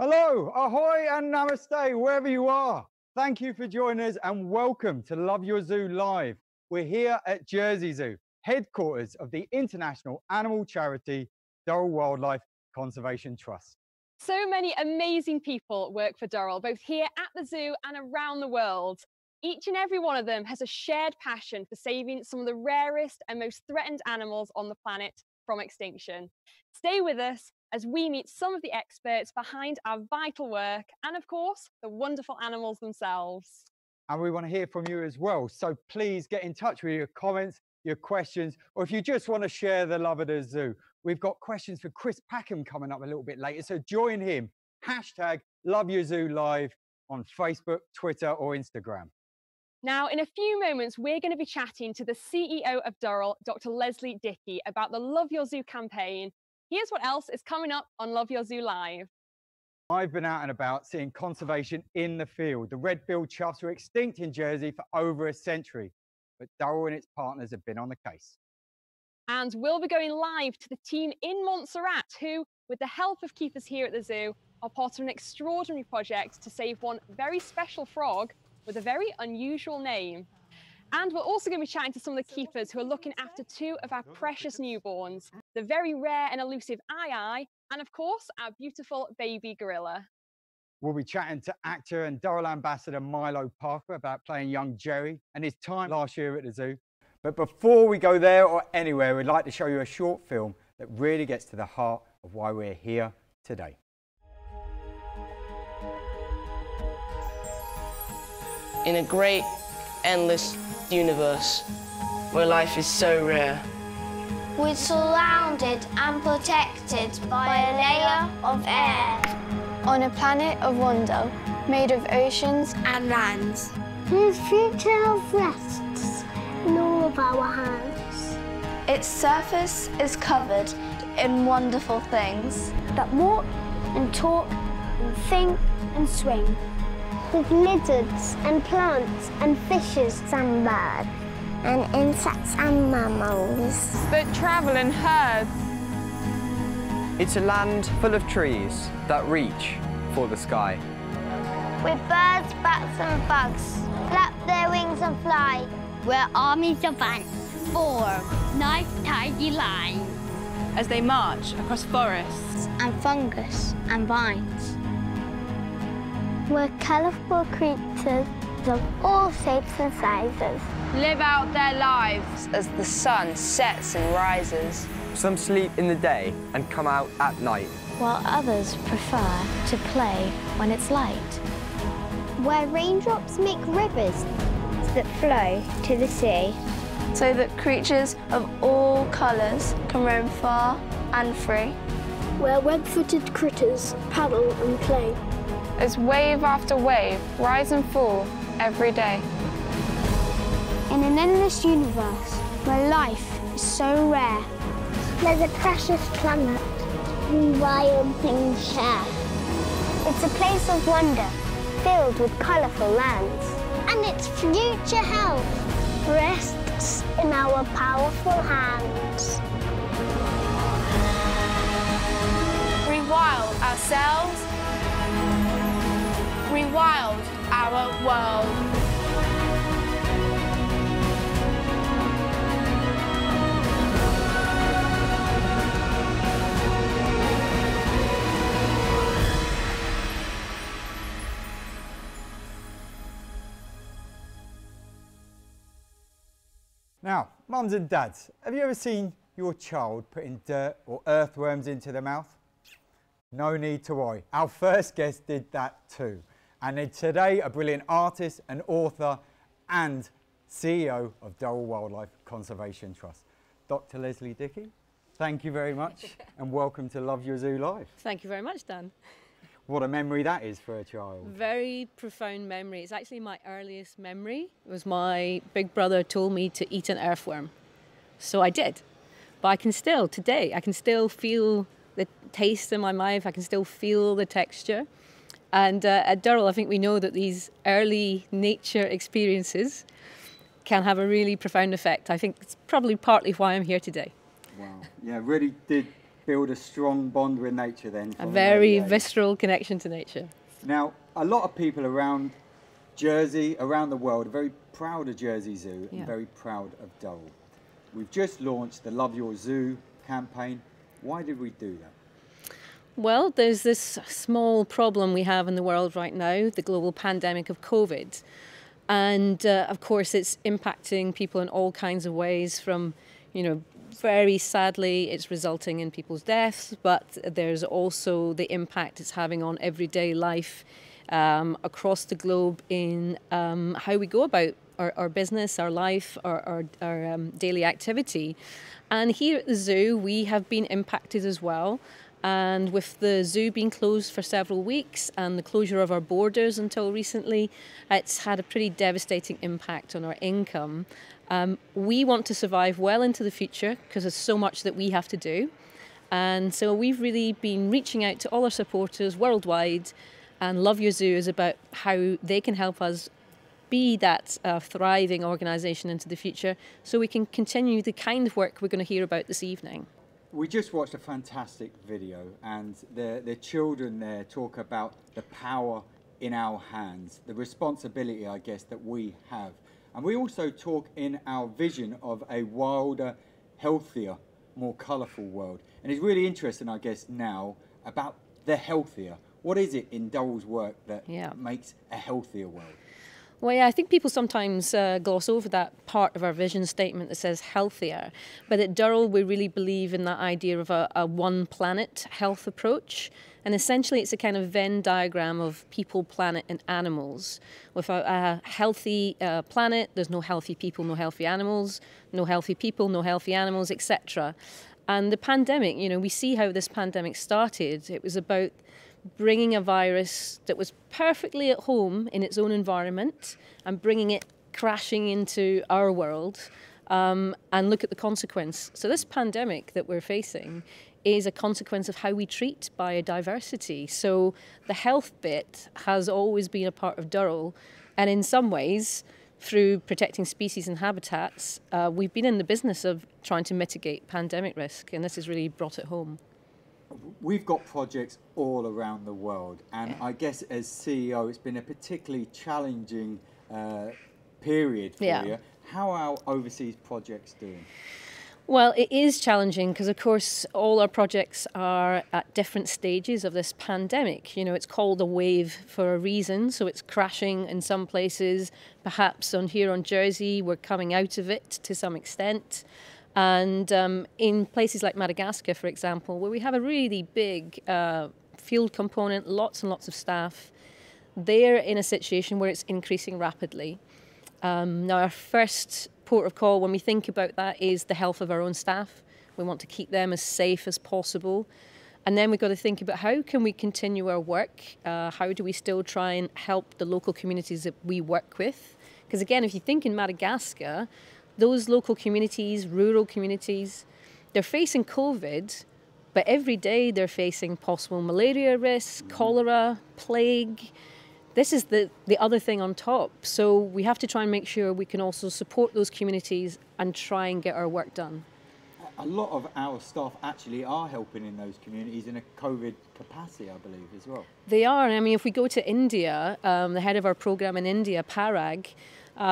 Hello, ahoy and namaste, wherever you are. Thank you for joining us and welcome to Love Your Zoo Live. We're here at Jersey Zoo, headquarters of the international animal charity, Durrell Wildlife Conservation Trust. So many amazing people work for Durrell, both here at the zoo and around the world. Each and every one of them has a shared passion for saving some of the rarest and most threatened animals on the planet from extinction. Stay with us as we meet some of the experts behind our vital work and, of course, the wonderful animals themselves. And we want to hear from you as well, so please get in touch with your comments, your questions, or if you just want to share the love of the zoo. We've got questions for Chris Packham coming up a little bit later, so join him. Hashtag LoveYourZooLive on Facebook, Twitter or Instagram. Now, in a few moments, we're going to be chatting to the CEO of Durrell, Dr. Leslie Dickey, about the Love Your Zoo campaign. Here's what else is coming up on Love Your Zoo Live. I've been out and about seeing conservation in the field. The red-billed choughs were extinct in Jersey for over a century, but Durrell and its partners have been on the case. And we'll be going live to the team in Montserrat, who, with the help of keepers here at the zoo, are part of an extraordinary project to save one very special frog with a very unusual name. And we're also going to be chatting to some of the keepers who are looking after two of our precious newborns, the very rare and elusive aye-aye, and of course, our beautiful baby gorilla. We'll be chatting to actor and Durrell ambassador Milo Parker about playing young Jerry and his time last year at the zoo. But before we go there or anywhere, we'd like to show you a short film that really gets to the heart of why we're here today. In a great, endless universe where life is so rare, we're surrounded and protected by a layer of air. On a planet of wonder, made of oceans and lands, whose future rests in all of our hands. Its surface is covered in wonderful things that walk and talk and think and swing, with lizards and plants and fishes and birds, and insects and mammals that travel in herds. It's a land full of trees that reach for the sky, with birds, bats and bugs flap their wings and fly, where armies of ants form nice tidy lines as they march across forests and fungus and vines. We're colourful creatures of all shapes and sizes. Live out their lives as the sun sets and rises. Some sleep in the day and come out at night, while others prefer to play when it's light. Where raindrops make rivers that flow to the sea, so that creatures of all colours can roam far and free. Where web-footed critters paddle and play, as wave after wave rise and fall every day. In an endless universe where life is so rare, there's a precious planet and wild things share. It's a place of wonder, filled with colourful lands, and its future health rests in our powerful hands. Rewild ourselves, rewild our world. Now, mums and dads, have you ever seen your child putting dirt or earthworms into their mouth? No need to worry, our first guest did that too. And today, a brilliant artist, an author and CEO of Durrell Wildlife Conservation Trust. Dr. Leslie Dickey, thank you very much and welcome to Love Your Zoo Live. Thank you very much, Dan. What a memory that is for a child. Very profound memory. It's actually my earliest memory. It was my big brother told me to eat an earthworm. So I did. But I can still, today, I can still feel the taste in my mouth. I can still feel the texture. And at Durrell, I think we know that these early nature experiences can have a really profound effect. I think it's probably partly why I'm here today. Wow. Yeah, really did build a strong bond with nature then. A very visceral connection to nature. Now, a lot of people around Jersey, around the world, are very proud of Jersey Zoo and very proud of Durrell. We've just launched the Love Your Zoo campaign. Why did we do that? Well, there's this small problem we have in the world right now, the global pandemic of COVID. And of course, it's impacting people in all kinds of ways from, you know, very sadly, it's resulting in people's deaths, but there's also the impact it's having on everyday life across the globe in how we go about our business, our life, our daily activity. And here at the zoo, we have been impacted as well. And with the zoo being closed for several weeks and the closure of our borders until recently, it's had a pretty devastating impact on our income. We want to survive well into the future because there's so much that we have to do. And so we've really been reaching out to all our supporters worldwide, and Love Your Zoo is about how they can help us be that thriving organisation into the future so we can continue the kind of work we're going to hear about this evening. We just watched a fantastic video, and the children there talk about the power in our hands, the responsibility, I guess, that we have. And we also talk in our vision of a wilder, healthier, more colourful world. And it's really interesting, I guess, now about the healthier. What is it in Durrell's work that makes a healthier world? Well, yeah, I think people sometimes gloss over that part of our vision statement that says healthier. But at Durrell, we really believe in that idea of a one planet health approach. And essentially, it's a kind of Venn diagram of people, planet and animals. Without a healthy planet, there's no healthy people, no healthy animals, no healthy people, no healthy animals, etc. And the pandemic, you know, we see how this pandemic started. It was about bringing a virus that was perfectly at home in its own environment and bringing it crashing into our world, and look at the consequence. So this pandemic that we're facing is a consequence of how we treat biodiversity. So the health bit has always been a part of Durrell, and in some ways, through protecting species and habitats, we've been in the business of trying to mitigate pandemic risk, and this has really brought it home. We've got projects all around the world, and I guess as CEO, it's been a particularly challenging period for you. How are our overseas projects doing? Well, it is challenging because, of course, all our projects are at different stages of this pandemic. You know, it's called a wave for a reason, so it's crashing in some places. Perhaps here on Jersey, we're coming out of it to some extent. And in places like Madagascar, for example, where we have a really big field component, lots and lots of staff, they're in a situation where it's increasing rapidly. Now, our first port of call when we think about that is the health of our own staff. We want to keep them as safe as possible. And then we've got to think about how can we continue our work? How do we still try and help the local communities that we work with? Because again, if you think in Madagascar, those local communities, rural communities, they're facing COVID, but every day they're facing possible malaria risk, cholera, plague. This is the other thing on top. So we have to try and make sure we can also support those communities and try and get our work done. A lot of our staff actually are helping in those communities in a COVID capacity, I believe, as well. They are. I mean, if we go to India, the head of our program in India, Parag,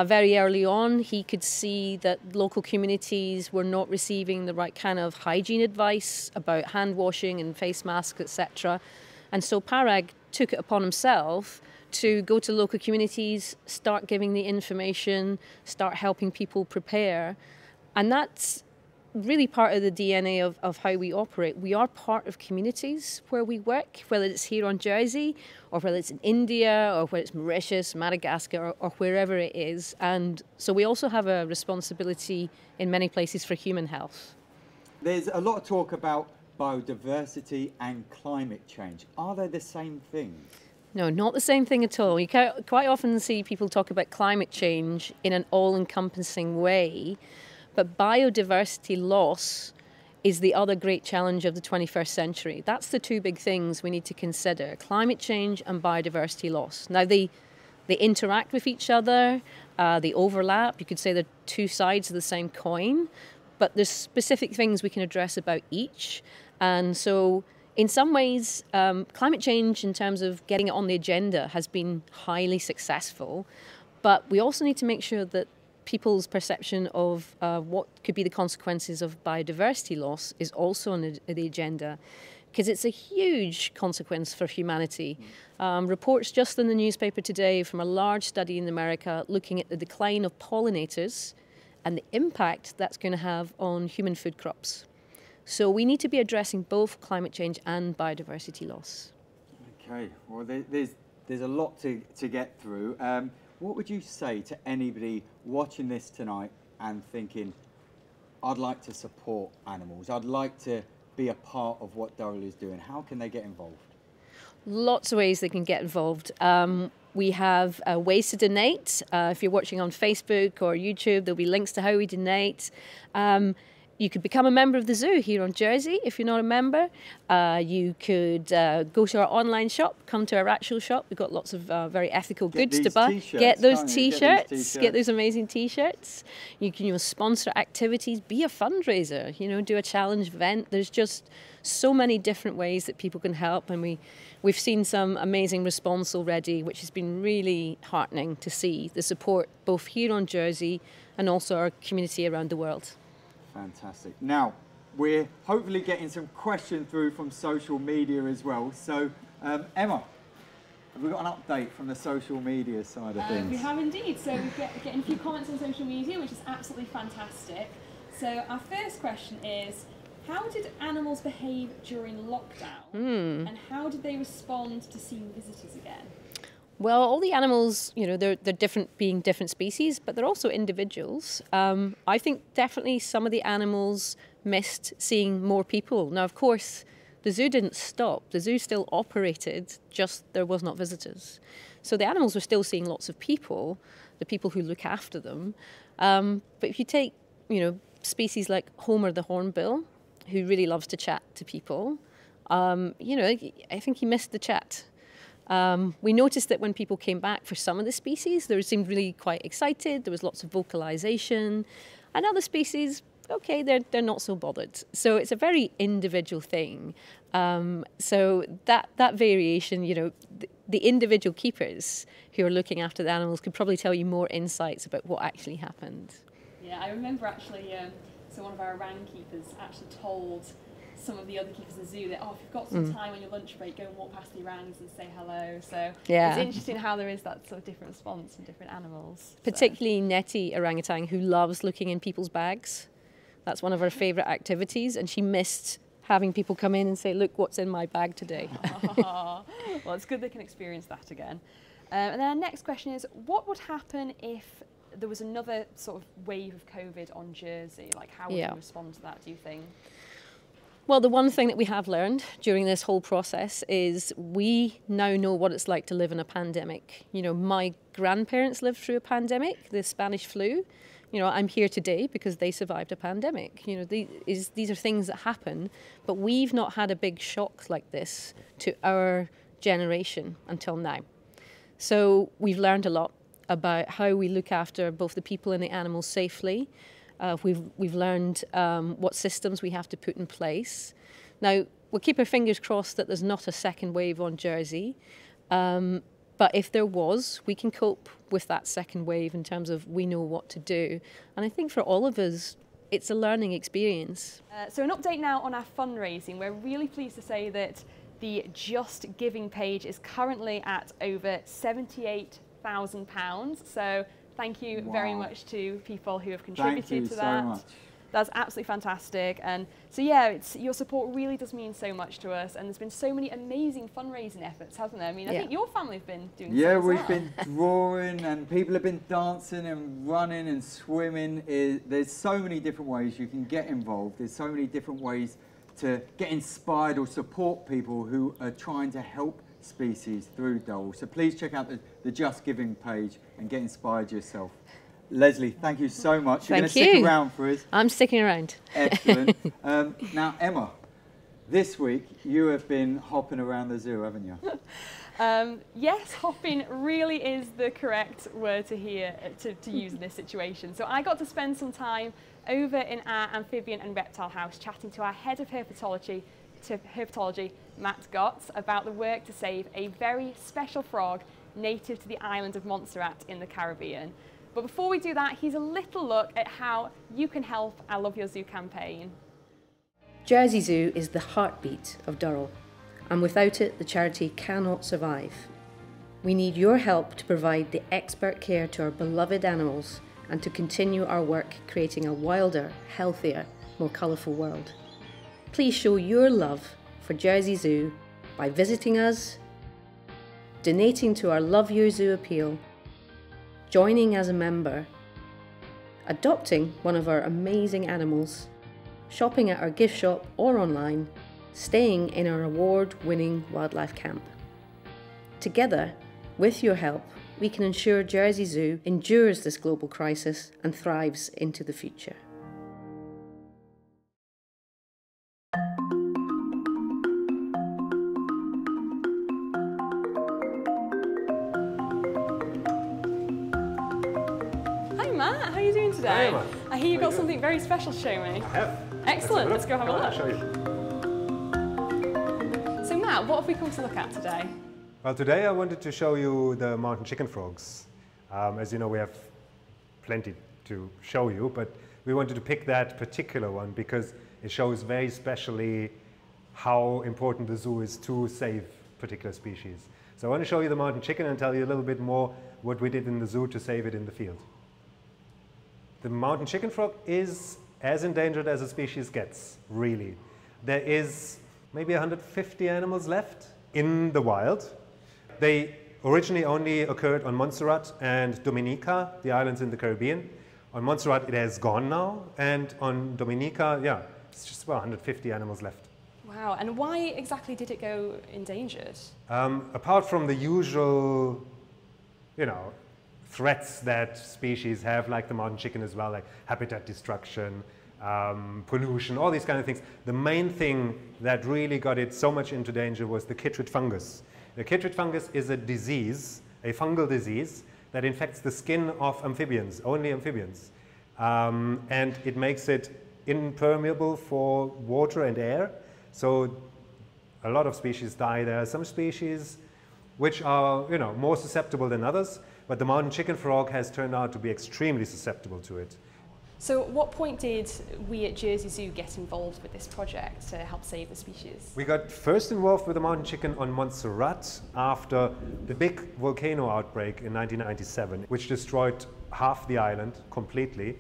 very early on, he could see that local communities were not receiving the right kind of hygiene advice about hand washing and face masks, etc. And so Parag took it upon himself to go to local communities, start giving the information, start helping people prepare. And that's really part of the DNA of how we operate. We are part of communities where we work, whether it's here on Jersey or whether it's in India or whether it's Mauritius, Madagascar, or wherever it is. And so we also have a responsibility in many places for human health. There's a lot of talk about biodiversity and climate change. Are they the same thing? No, not the same thing at all. You quite often see people talk about climate change in an all-encompassing way. But biodiversity loss is the other great challenge of the 21st century. That's the two big things we need to consider, climate change and biodiversity loss. Now, they interact with each other, they overlap. You could say they're two sides of the same coin, but there's specific things we can address about each. And so in some ways, climate change in terms of getting it on the agenda has been highly successful. But we also need to make sure that people's perception of what could be the consequences of biodiversity loss is also on the agenda, because it's a huge consequence for humanity. Reports just in the newspaper today from a large study in America looking at the decline of pollinators and the impact that's going to have on human food crops. So we need to be addressing both climate change and biodiversity loss. Okay, well there's a lot to get through. What would you say to anybody watching this tonight and thinking, I'd like to support animals, I'd like to be a part of what Durrell is doing? How can they get involved? Lots of ways they can get involved. We have ways to donate. If you're watching on Facebook or YouTube, there'll be links to how we donate. You could become a member of the zoo here on Jersey if you're not a member. You could go to our online shop, come to our actual shop. We've got lots of very ethical goods to buy. Get those T-shirts. Get those amazing T-shirts. You can, you know, sponsor activities, be a fundraiser, you know, do a challenge event. There's just so many different ways that people can help, and we've seen some amazing response already, which has been really heartening to see the support both here on Jersey and also our community around the world. Fantastic. Now, we're hopefully getting some questions through from social media as well. So, Emma, have we got an update from the social media side of things? We have indeed. So, we're getting a few comments on social media, which is absolutely fantastic. So, our first question is, how did animals behave during lockdown? And how did they respond to seeing visitors again? Well, all the animals, you know, they're different, being different species, but they're also individuals. I think definitely some of the animals missed seeing more people. Now, of course, the zoo didn't stop. The zoo still operated, just there was not visitors. So the animals were still seeing lots of people, the people who look after them. But if you take, you know, species like Homer the hornbill, who really loves to chat to people, you know, I think he missed the chat. We noticed that when people came back for some of the species, they seemed really quite excited. There was lots of vocalization. And other species, okay, they're not so bothered. So it's a very individual thing. So that variation, you know, the individual keepers who are looking after the animals could probably tell you more insights about what actually happened. Yeah, I remember actually, so one of our orang keepers actually told some of the other keepers in the zoo that, oh, if you've got some time on your lunch break, go and walk past the orangs and say hello. So yeah, it's interesting how there is that sort of different response from different animals. Particularly Nettie, orangutan, who loves looking in people's bags. That's one of her favourite activities, and she missed having people come in and say, look, what's in my bag today. Well, it's good they can experience that again. And then our next question is, what would happen if there was another sort of wave of COVID on Jersey? Like, how would you respond to that, do you think? Well, the one thing that we have learned during this whole process is we now know what it's like to live in a pandemic. You know, my grandparents lived through a pandemic, the Spanish flu. You know, I'm here today because they survived a pandemic. You know, these are things that happen, but we've not had a big shock like this to our generation until now. So we've learned a lot about how we look after both the people and the animals safely. We've learned what systems we have to put in place. Now, we'll keep our fingers crossed that there's not a second wave on Jersey. But if there was, we can cope with that second wave in terms of we know what to do. And I think for all of us, it's a learning experience. So an update now on our fundraising. We're really pleased to say that the Just Giving page is currently at over £78,000. So thank you very much to people who have contributed to that. So much. That's absolutely fantastic. And so, yeah, your support really does mean so much to us. And there's been so many amazing fundraising efforts, hasn't there? I mean, I think your family have been doing so much. Yeah, we've been drawing and people have been dancing and running and swimming. There's so many different ways you can get involved. There's so many different ways to get inspired or support people who are trying to help species through Durrell. So please check out the Just Giving page and get inspired yourself. Leslie, thank you so much. You're going to stick around for us. I'm sticking around. Excellent. Now, Emma, this week you have been hopping around the zoo, haven't you? Yes, hopping really is the correct word to use in this situation. So I got to spend some time over in our amphibian and reptile house chatting to our head of herpetology, to herpetology Matt Gotts about the work to save a very special frog native to the island of Montserrat in the Caribbean. But before we do that, here's a little look at how you can help our Love Your Zoo campaign. Jersey Zoo is the heartbeat of Durrell, and without it, the charity cannot survive. We need your help to provide the expert care to our beloved animals and to continue our work creating a wilder, healthier, more colourful world. Please show your love for Jersey Zoo by visiting us, donating to our Love Your Zoo appeal, joining as a member, adopting one of our amazing animals, shopping at our gift shop or online, staying in our award-winning wildlife camp. Together, with your help, we can ensure Jersey Zoo endures this global crisis and thrives into the future. Hi Matt, how are you doing today? Hi Emma. I hear you've got something very special to show me. I have. Excellent, let's go have a look. Show you. So Matt, what have we come to look at today? Well, today I wanted to show you the mountain chicken frogs. As you know, we have plenty to show you, but we wanted to pick that particular one because it shows very specially how important the zoo is to save particular species. So I want to show you the mountain chicken and tell you a little bit more what we did in the zoo to save it in the field. The mountain chicken frog is as endangered as a species gets, really. There is maybe 150 animals left in the wild. They originally only occurred on Montserrat and Dominica, the islands in the Caribbean. On Montserrat, it has gone now, and on Dominica, yeah, it's just about 150 animals left. Wow, and why exactly did it go endangered? Apart from the usual, threats that species have, like the mountain chicken as well, like habitat destruction, pollution, all these kind of things. The main thing that really got it so much into danger was the chytrid fungus. The chytrid fungus is a disease, a fungal disease, that infects the skin of amphibians, only amphibians. And it makes it impermeable for water and air. So a lot of species die. There are some species which are, more susceptible than others, but the mountain chicken frog has turned out to be extremely susceptible to it. So at what point did we at Jersey Zoo get involved with this project to help save the species? We got first involved with the mountain chicken on Montserrat after the big volcano outbreak in 1997, which destroyed half the island completely.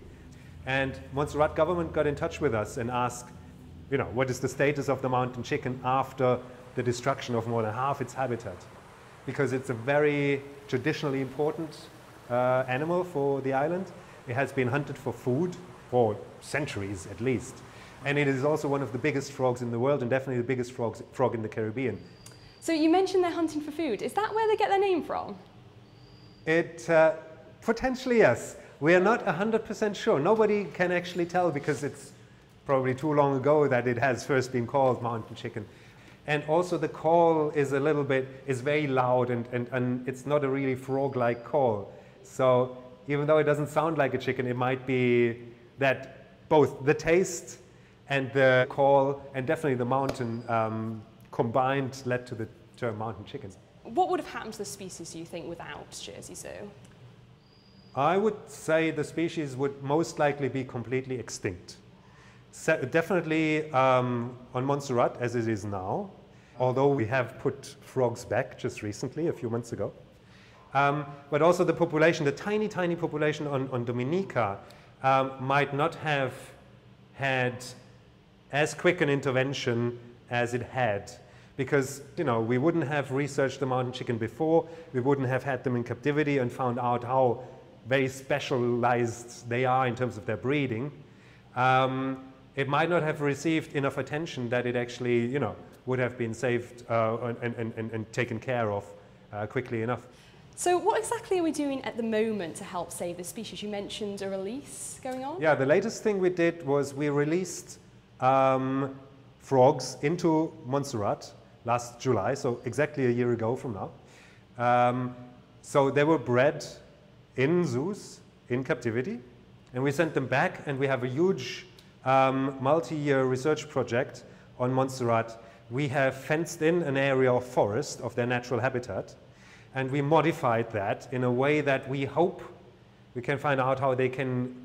And Montserrat government got in touch with us and asked, what is the status of the mountain chicken after the destruction of more than half its habitat? Because it's a very traditionally important animal for the island. It has been hunted for food for centuries at least. And it is also one of the biggest frogs in the world and definitely the biggest frog in the Caribbean. So you mentioned they're hunting for food. Is that where they get their name from? Potentially, yes. We are not 100% sure. Nobody can actually tell because it's probably too long ago that it has first been called mountain chicken. And also the call is a little bit, is very loud and it's not a really frog-like call. So even though it doesn't sound like a chicken, it might be that both the taste and the call and definitely the mountain combined led to the term mountain chicken. What would have happened to the species, do you think, without Jersey Zoo? I would say the species would most likely be completely extinct. So definitely on Montserrat, as it is now, although we have put frogs back just recently, a few months ago. But also the population, the tiny, tiny population on Dominica might not have had as quick an intervention as it had. Because, we wouldn't have researched the mountain chicken before, we wouldn't have had them in captivity and found out how very specialized they are in terms of their breeding. It might not have received enough attention that it actually, would have been saved and taken care of quickly enough. So what exactly are we doing at the moment to help save the species? You mentioned a release going on? Yeah, the latest thing we did was we released frogs into Montserrat last July, so exactly a year ago from now. So they were bred in zoos, in captivity, and we sent them back, and we have a huge multi-year research project on Montserrat we have fenced in an area of forest of their natural habitat, and we modified that in a way that we hope we can find out how they can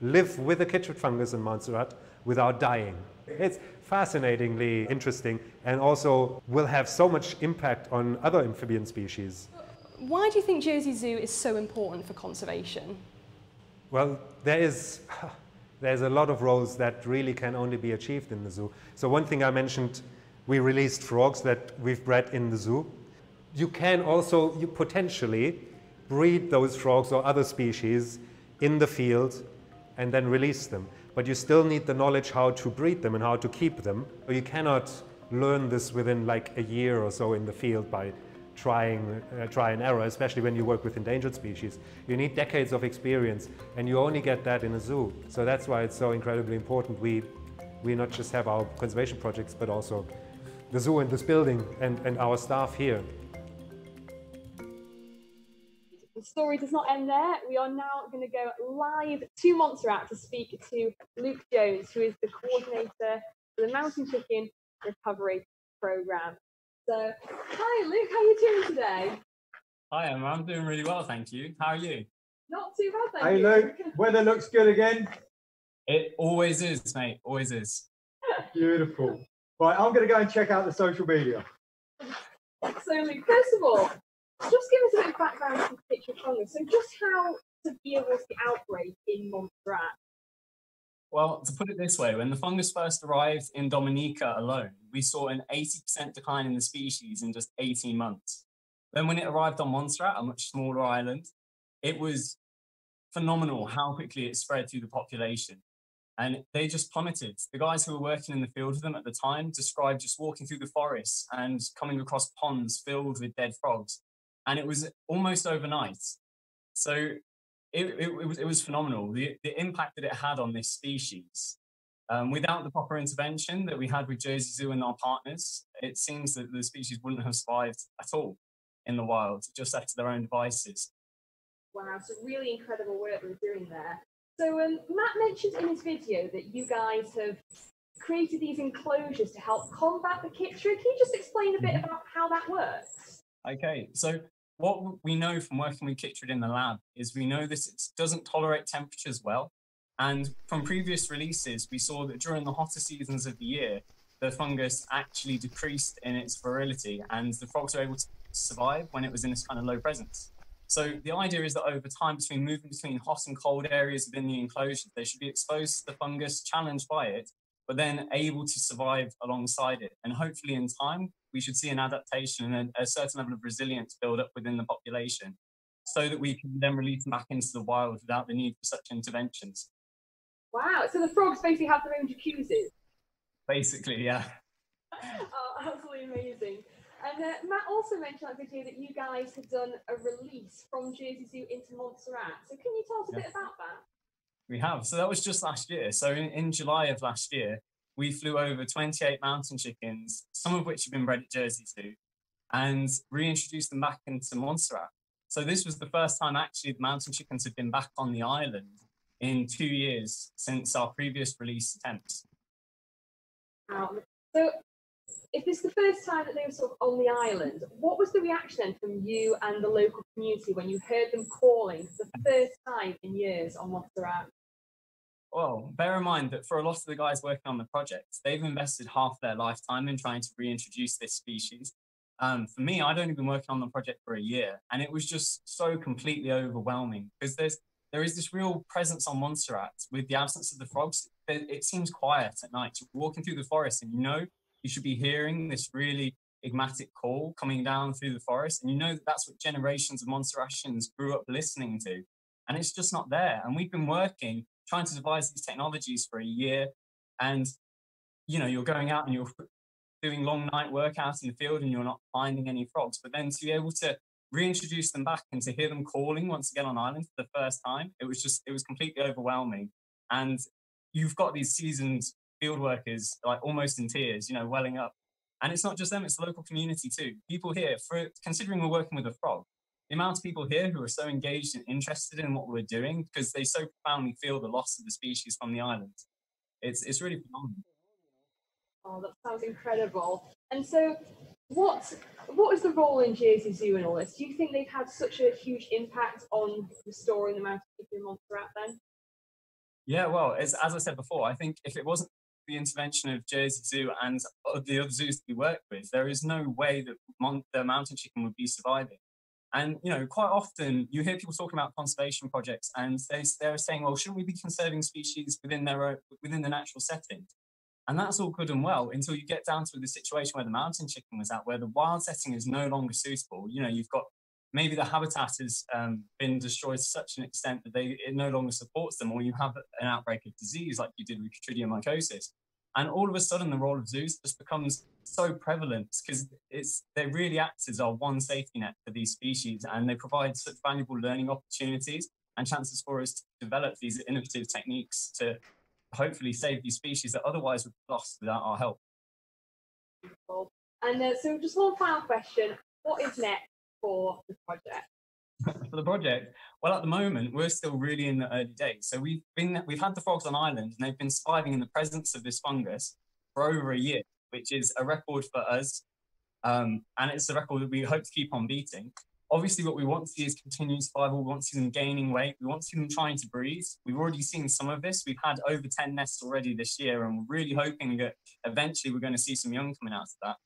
live with the chytrid fungus in Montserrat without dying. It's fascinatingly interesting and also will have so much impact on other amphibian species. Why do you think Jersey Zoo is so important for conservation? Well, there's a lot of roles that really can only be achieved in the zoo. So one thing I mentioned, we released frogs that we've bred in the zoo. You can also, you potentially breed those frogs or other species in the field and then release them. But you still need the knowledge how to breed them and how to keep them. You cannot learn this within like a year or so in the field by try and error, especially when you work with endangered species. You need decades of experience, and you only get that in a zoo. So that's why it's so incredibly important. We not just have our conservation projects, but also the zoo and this building and our staff here. The story does not end there. We are now going to go live to Montserrat to speak to Luke Jones, who is the coordinator for the Mountain Chicken Recovery Programme. So, hi Luke, how are you doing today? Hi Emma, I'm doing really well, thank you. How are you? Not too bad, thank you. Hey Luke, weather looks good again. It always is, mate, always is. Beautiful. Right, I'm going to go and check out the social media. So Luke, first of all, just give us a bit of background to the chytrid fungus. So just how severe was the outbreak in Montserrat? Well, to put it this way, when the fungus first arrived in Dominica alone, we saw an 80% decline in the species in just 18 months. Then when it arrived on Montserrat, a much smaller island, it was phenomenal how quickly it spread through the population. And they just plummeted. The guys who were working in the field with them at the time described just walking through the forest and coming across ponds filled with dead frogs. And it was almost overnight. So it was phenomenal, the impact that it had on this species. Without the proper intervention that we had with Jersey Zoo and our partners, it seems that the species wouldn't have survived at all in the wild, just left to their own devices. Wow, some really incredible work we're doing there. So Matt mentioned in his video that you guys have created these enclosures to help combat the chytrid. Can you just explain a bit about how that works? Okay, so what we know from working with chytrid in the lab is we know that it doesn't tolerate temperatures well. And from previous releases, we saw that during the hotter seasons of the year, the fungus actually decreased in its virility and the frogs were able to survive when it was in this kind of low presence. So the idea is that over time, between moving between hot and cold areas within the enclosure, they should be exposed to the fungus, challenged by it, but then able to survive alongside it. And hopefully in time, we should see an adaptation and a certain level of resilience build up within the population so that we can then release them back into the wild without the need for such interventions. Wow, so the frogs basically have their own jacuzzis? Basically, yeah. Oh, absolutely amazing. And Matt also mentioned that video that you guys had done a release from Jersey Zoo into Montserrat. So can you tell us a bit about that? We have. So that was just last year. So in July of last year, we flew over 28 mountain chickens, some of which have been bred at Jersey Zoo, and reintroduced them back into Montserrat. So this was the first time actually the mountain chickens had been back on the island in 2 years since our previous release attempts. Wow. So if this is the first time that they were sort of on the island, what was the reaction then from you and the local community when you heard them calling for the first time in years on Montserrat? Well, bear in mind that for a lot of the guys working on the project, they've invested half their lifetime in trying to reintroduce this species. For me, I'd only been working on the project for a year, and it was just so completely overwhelming because there is this real presence on Montserrat with the absence of the frogs. It seems quiet at night. You're walking through the forest and you know you should be hearing this really enigmatic call coming down through the forest. And you know that that's what generations of Montserratians grew up listening to. And it's just not there. And we've been working, trying to devise these technologies for a year. And, you know, you're going out and you're doing long night workouts in the field and you're not finding any frogs. But then to be able to reintroduce them back and to hear them calling once again on island for the first time, it was completely overwhelming. And you've got these seasoned field workers like almost in tears, you know, welling up. And it's not just them, it's the local community too. People here, considering we're working with a frog, the amount of people here who are so engaged and interested in what we're doing because they so profoundly feel the loss of the species from the island. It's really phenomenal. Oh, that sounds incredible. And so what is the role in Jersey Zoo in all this? Do you think they've had such a huge impact on restoring the mountain chicken in Montserrat then? Yeah, well, as I said before, I think if it wasn't the intervention of Jersey Zoo and the other zoos we work with, there is no way that the mountain chicken would be surviving. And, you know, quite often you hear people talking about conservation projects and they're saying, well, shouldn't we be conserving species within the natural setting? And that's all good and well until you get down to the situation where the mountain chicken was at, where the wild setting is no longer suitable. You know, you've got maybe the habitat has been destroyed to such an extent that it no longer supports them, or you have an outbreak of disease like you did with chytridiomycosis. And all of a sudden, the role of zoos just becomes so prevalent because they really act as our one safety net for these species, and they provide such valuable learning opportunities and chances for us to develop these innovative techniques to hopefully save these species that otherwise would be lost without our help. And so just one final question, what is next for the project? For the project? Well, at the moment, we're still really in the early days. So we've had the frogs on island, and they've been surviving in the presence of this fungus for over a year, which is a record for us. And it's a record that we hope to keep on beating. Obviously, what we want to see is continued survival. We want to see them gaining weight. We want to see them trying to breathe. We've already seen some of this. We've had over 10 nests already this year, and we're really hoping that eventually we're going to see some young coming out of that.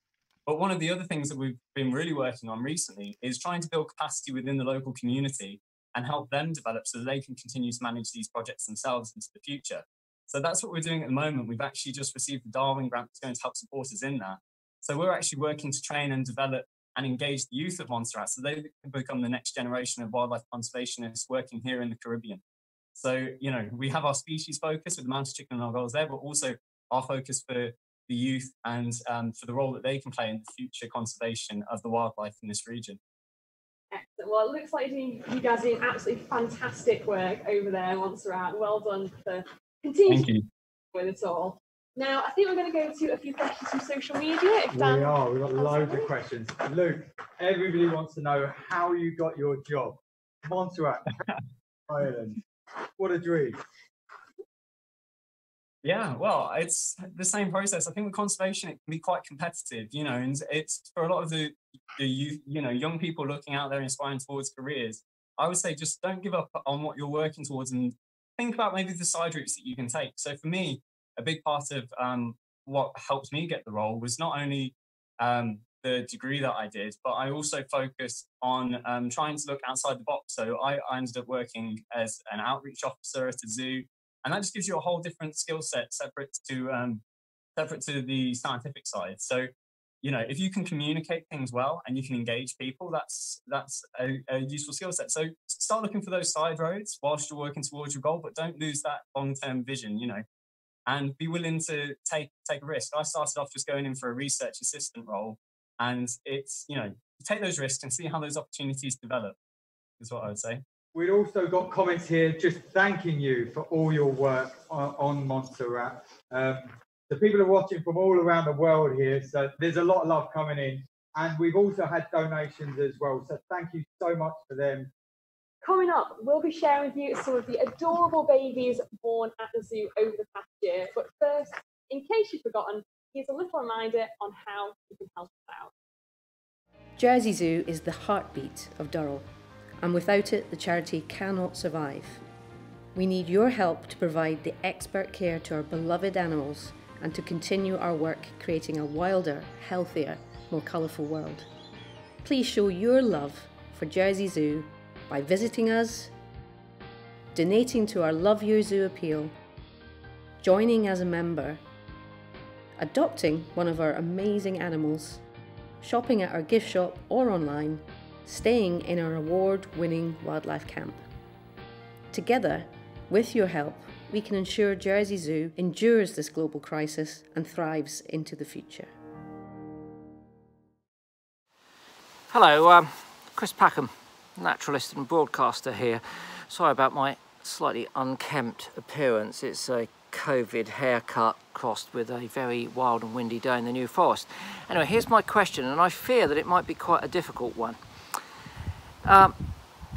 But one of the other things that we've been really working on recently is trying to build capacity within the local community and help them develop so that they can continue to manage these projects themselves into the future. So that's what we're doing at the moment. We've actually just received the Darwin grant that's going to help support us in that. So we're actually working to train and develop and engage the youth of Montserrat so they can become the next generation of wildlife conservationists working here in the Caribbean. So, you know, we have our species focus with the mountain chicken and our goals there, but also our focus for the youth and for the role that they can play in the future conservation of the wildlife in this region. Excellent. Well, it looks like you guys are doing absolutely fantastic work over there, Montserrat. Well done for continuing with it all. Now, I think we're going to go to a few questions from social media. If Dan, we are. We've got loads of questions. Luke, everybody wants to know how you got your job. Montserrat, Ireland. What a dream. Yeah, well, it's the same process. I think with conservation, it can be quite competitive, you know, and it's for a lot of the youth, you know, young people looking out there, inspiring towards careers. I would say just don't give up on what you're working towards and think about maybe the side routes that you can take. So for me, a big part of what helped me get the role was not only the degree that I did, but I also focused on trying to look outside the box. So I ended up working as an outreach officer at a zoo, and that just gives you a whole different skill set separate to the scientific side. So, you know, if you can communicate things well and you can engage people, that's a useful skill set. So start looking for those side roads whilst you're working towards your goal, but don't lose that long-term vision, you know. And be willing to take a risk. I started off just going in for a research assistant role, and it's, you know, take those risks and see how those opportunities develop, is what I would say. We've also got comments here just thanking you for all your work on Montserrat. The people are watching from all around the world here, so there's a lot of love coming in. And we've also had donations as well, so thank you so much for them. Coming up, we'll be sharing with you some of the adorable babies born at the zoo over the past year. But first, in case you've forgotten, here's a little reminder on how you can help us out. Jersey Zoo is the heartbeat of Durrell, and without it, the charity cannot survive. We need your help to provide the expert care to our beloved animals and to continue our work creating a wilder, healthier, more colourful world. Please show your love for Jersey Zoo by visiting us, donating to our Love Your Zoo appeal, joining as a member, adopting one of our amazing animals, shopping at our gift shop or online, staying in our award-winning wildlife camp. Together, with your help, we can ensure Jersey Zoo endures this global crisis and thrives into the future. Hello, Chris Packham, naturalist and broadcaster here. Sorry about my slightly unkempt appearance. It's a COVID haircut crossed with a very wild and windy day in the New Forest. Anyway, here's my question, and I fear that it might be quite a difficult one.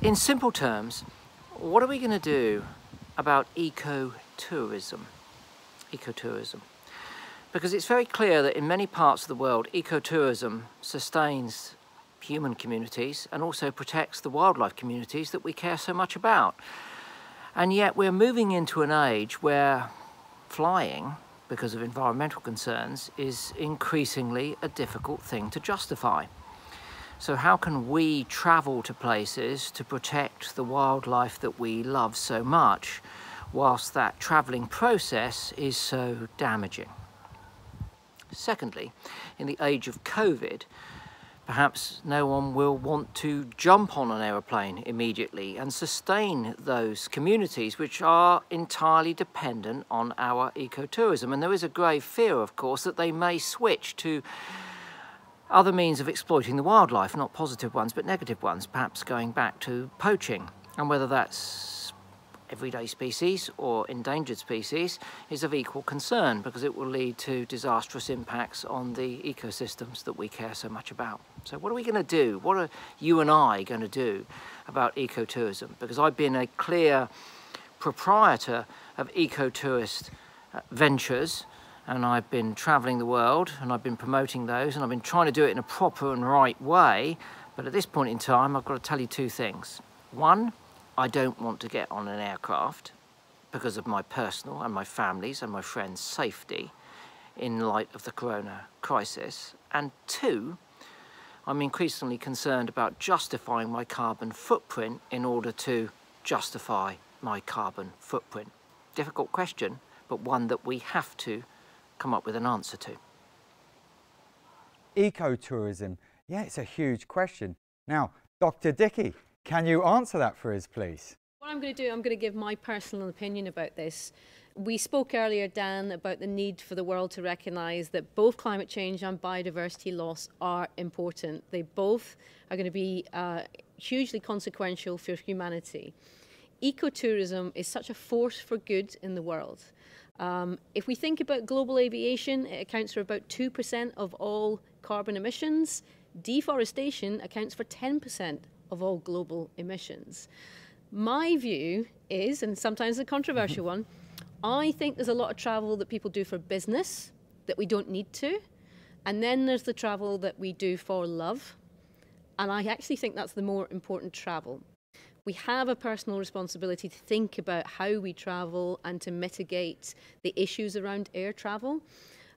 In simple terms, what are we going to do about ecotourism? because it's very clear that in many parts of the world, ecotourism sustains human communities and also protects the wildlife communities that we care so much about. And yet we're moving into an age where flying, because of environmental concerns, is increasingly a difficult thing to justify. So how can we travel to places to protect the wildlife that we love so much, whilst that travelling process is so damaging? Secondly, in the age of COVID, perhaps no one will want to jump on an aeroplane immediately and sustain those communities which are entirely dependent on our ecotourism. And there is a grave fear, of course, that they may switch to other means of exploiting the wildlife, not positive ones, but negative ones, perhaps going back to poaching. And whether that's everyday species or endangered species is of equal concern, because it will lead to disastrous impacts on the ecosystems that we care so much about. So what are we going to do? What are you and I going to do about ecotourism? Because I've been a clear proprietor of ecotourist ventures, and I've been travelling the world, and I've been promoting those, and I've been trying to do it in a proper and right way. But at this point in time, I've got to tell you two things. One, I don't want to get on an aircraft because of my personal and my family's and my friends' safety in light of the corona crisis. And two, I'm increasingly concerned about justifying my carbon footprint in order to justify my carbon footprint. Difficult question, but one that we have to come up with an answer to. Ecotourism, yeah, it's a huge question. Now, Dr. Dickey, can you answer that for us, please? What I'm going to do, I'm going to give my personal opinion about this. We spoke earlier, Dan, about the need for the world to recognise that both climate change and biodiversity loss are important. They both are going to be hugely consequential for humanity. Ecotourism is such a force for good in the world. If we think about global aviation, it accounts for about 2% of all carbon emissions. Deforestation accounts for 10% of all global emissions. My view is, and sometimes a controversial one, I think there's a lot of travel that people do for business that we don't need to. And then there's the travel that we do for love. And I actually think that's the more important travel. We have a personal responsibility to think about how we travel and to mitigate the issues around air travel.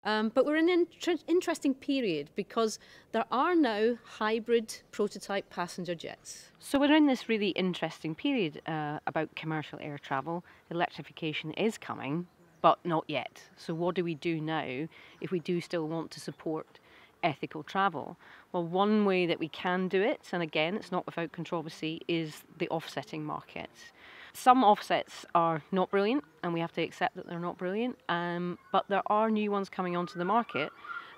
But we're in an interesting period because there are now hybrid prototype passenger jets. So we're in this really interesting period about commercial air travel. Electrification is coming, but not yet. So what do we do now if we do still want to support ethical travel? Well, one way that we can do it, and again, it's not without controversy, is the offsetting markets. Some offsets are not brilliant, and we have to accept that they're not brilliant, but there are new ones coming onto the market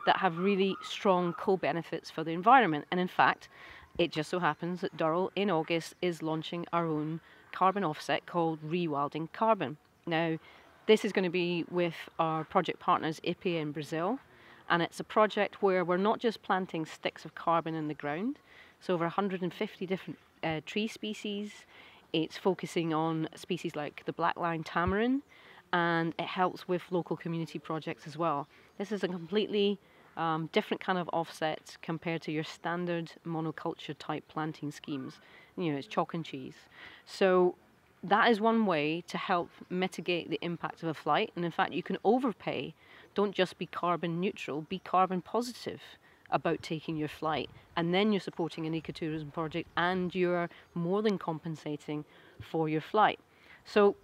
that have really strong co-benefits for the environment. And in fact, it just so happens that Durrell in August is launching our own carbon offset called Rewilding Carbon. Now, this is going to be with our project partners IPA in Brazil. And it's a project where we're not just planting sticks of carbon in the ground. So over 150 different tree species. It's focusing on species like the black line tamarin, and it helps with local community projects as well. This is a completely different kind of offset compared to your standard monoculture type planting schemes. You know, it's chalk and cheese. So that is one way to help mitigate the impact of a flight. And in fact, you can overpay. Don't just be carbon neutral, be carbon positive about taking your flight, and then you're supporting an ecotourism project and you're more than compensating for your flight. So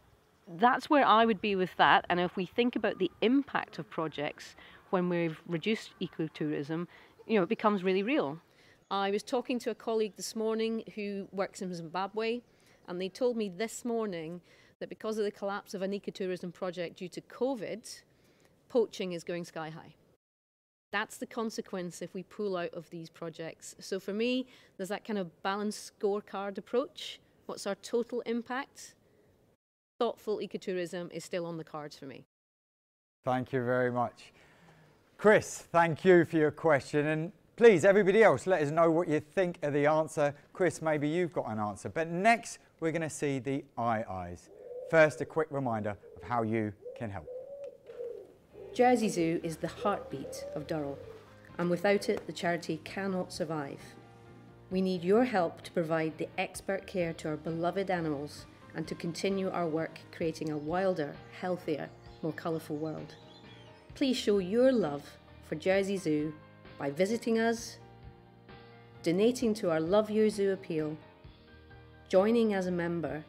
that's where I would be with that. And if we think about the impact of projects when we've reduced ecotourism, you know, it becomes really real. I was talking to a colleague this morning who works in Zimbabwe, and they told me this morning that because of the collapse of an ecotourism project due to COVID, poaching is going sky high. That's the consequence if we pull out of these projects. So for me, there's that kind of balanced scorecard approach. What's our total impact? Thoughtful ecotourism is still on the cards for me. Thank you very much. Chris, thank you for your question. And please, everybody else, let us know what you think of the answer. Chris, maybe you've got an answer. But next, we're going to see the aye-ayes. First, a quick reminder of how you can help. Jersey Zoo is the heartbeat of Durrell, and without it, the charity cannot survive. We need your help to provide the expert care to our beloved animals and to continue our work creating a wilder, healthier, more colourful world. Please show your love for Jersey Zoo by visiting us, donating to our Love Your Zoo appeal, joining as a member,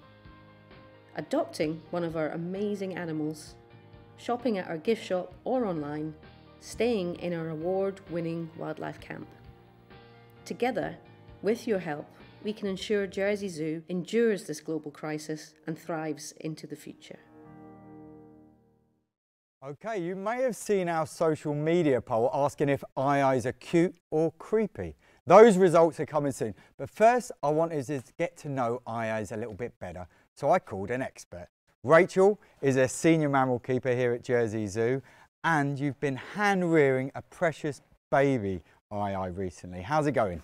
adopting one of our amazing animals, shopping at our gift shop or online, staying in our award-winning wildlife camp. Together, with your help, we can ensure Jersey Zoo endures this global crisis and thrives into the future. Okay, you may have seen our social media poll asking if aye-ayes are cute or creepy. Those results are coming soon, but first I wanted to get to know aye-ayes a little bit better, so I called an expert. Rachel is a senior mammal keeper here at Jersey Zoo, and you've been hand-rearing a precious baby aye-aye recently. How's it going?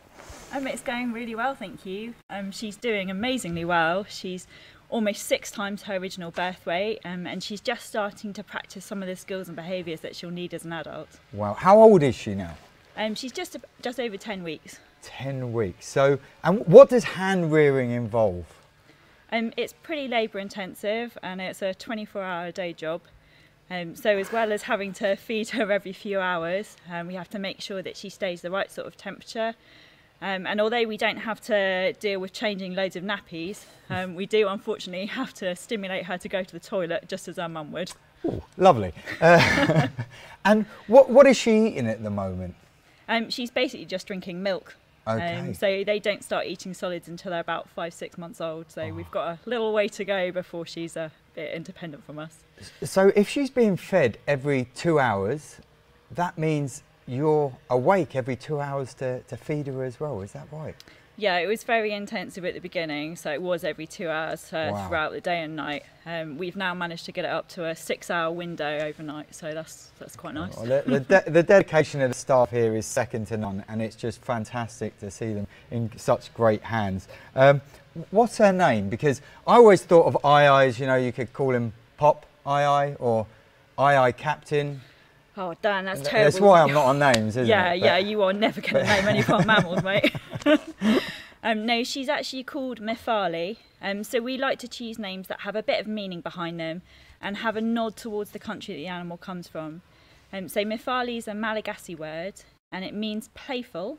It's going really well, thank you. She's doing amazingly well. She's almost 6 times her original birth weight, and she's just starting to practice some of the skills and behaviours that she'll need as an adult. Wow. How old is she now? She's just over 10 weeks. 10 weeks. So, and what does hand-rearing involve? It's pretty labour intensive and it's a 24-hour day job, so as well as having to feed her every few hours, we have to make sure that she stays the right sort of temperature, and although we don't have to deal with changing loads of nappies, we do unfortunately have to stimulate her to go to the toilet just as our mum would. Ooh, lovely. And what is she eating at the moment? She's basically just drinking milk. Okay. So they don't start eating solids until they're about 5-6 months old, so we've got a little way to go before she's a bit independent from us. So if she's being fed every 2 hours, that means you're awake every 2 hours to feed her as well, is that right? Yeah, it was very intensive at the beginning, so it was every 2 hours throughout the day and night. We've now managed to get it up to a 6-hour window overnight, so that's quite nice. Oh, the dedication of the staff here is second to none, and it's just fantastic to see them in such great hands. What's her name? Because I always thought of aye-ayes, you know, you could call him Pop Aye-aye or Aye-aye Captain. Oh, Dan, that's terrible. That's why I'm not on names, isn't it? Yeah, you are never going to name any of our mammals, mate. No, she's actually called Mifali. So we like to choose names that have a bit of meaning behind them and have a nod towards the country that the animal comes from. So Mifali is a Malagasy word and it means playful,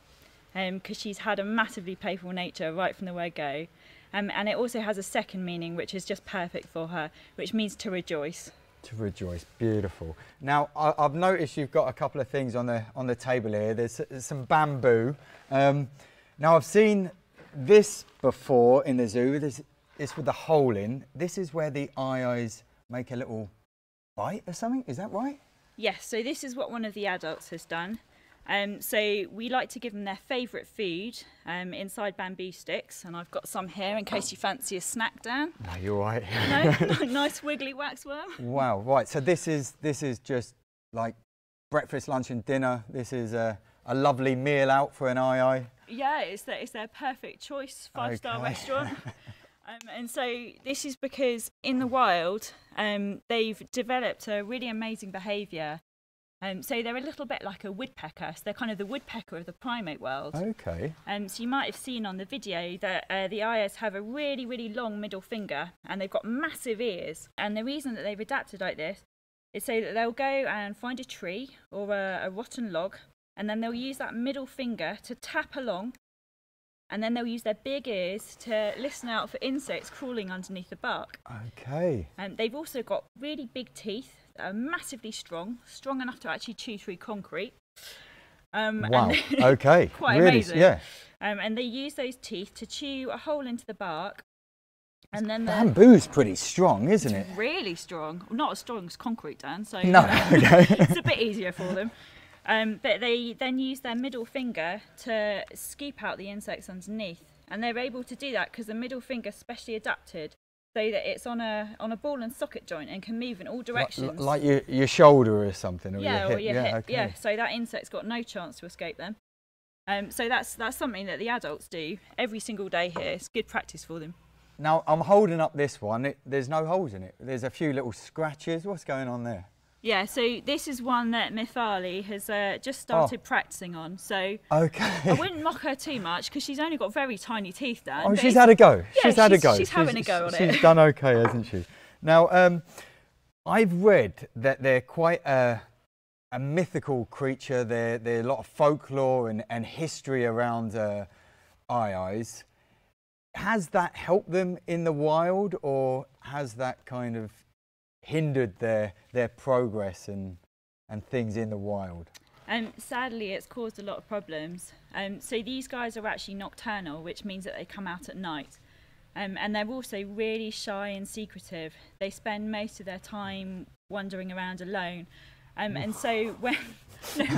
because she's had a massively playful nature right from the word go. And it also has a second meaning, which is just perfect for her, which means to rejoice. To rejoice. Beautiful. Now I've noticed you've got a couple of things on the table here. There's some bamboo. Now I've seen this before in the zoo. It's with the hole in. This is where the aye-ayes make a little bite or something. Is that right? Yes. So this is what one of the adults has done. So we like to give them their favourite food inside bamboo sticks, and I've got some here in case you fancy a snack, Dan. No, you're all right. No, nice wiggly waxworm. Wow, right. So this is just like breakfast, lunch, and dinner. This is a lovely meal out for an aye-aye. Yeah, it's their perfect choice. 5-star restaurant. And so this is because in the wild they've developed a really amazing behaviour. So they're a little bit like a woodpecker. So they're kind of the woodpecker of the primate world. Okay. So you might have seen on the video that the aye-ayes have a really, really long middle finger, and they've got massive ears. And the reason that they've adapted like this is so that they'll go and find a tree or a rotten log, and then they'll use that middle finger to tap along, and then they'll use their big ears to listen out for insects crawling underneath the bark. Okay. They've also got really big teeth. Are massively strong enough to actually chew through concrete. Wow, okay. Quite really, amazing. Yeah. And they use those teeth to chew a hole into the bark. And then bamboo's pretty strong, isn't it? Really strong. Well, not as strong as concrete, Dan, so no, okay. It's a bit easier for them. But they then use their middle finger to scoop out the insects underneath. And they're able to do that because the middle finger is specially adapted so that it's on a ball and socket joint and can move in all directions. Like your shoulder or something, or your hip. Okay. Yeah, so that insect's got no chance to escape them. So that's something that the adults do every single day here. It's good practice for them. Now I'm holding up this one. There's no holes in it. There's a few little scratches. What's going on there? Yeah, so this is one that Mifali has just started practicing on. So okay. I wouldn't mock her too much because she's only got very tiny teeth, Dan. Oh, she's had a go. Yeah, she's had a go. She's having a go on it. She's done okay, hasn't she? Now, I've read that they're quite a mythical creature. There's a lot of folklore and history around aye-ayes. Has that helped them in the wild, or has that kind of hindered their progress and things in the wild? Sadly, it's caused a lot of problems. So these guys are actually nocturnal, which means that they come out at night. And they're also really shy and secretive. They spend most of their time wandering around alone. And so when they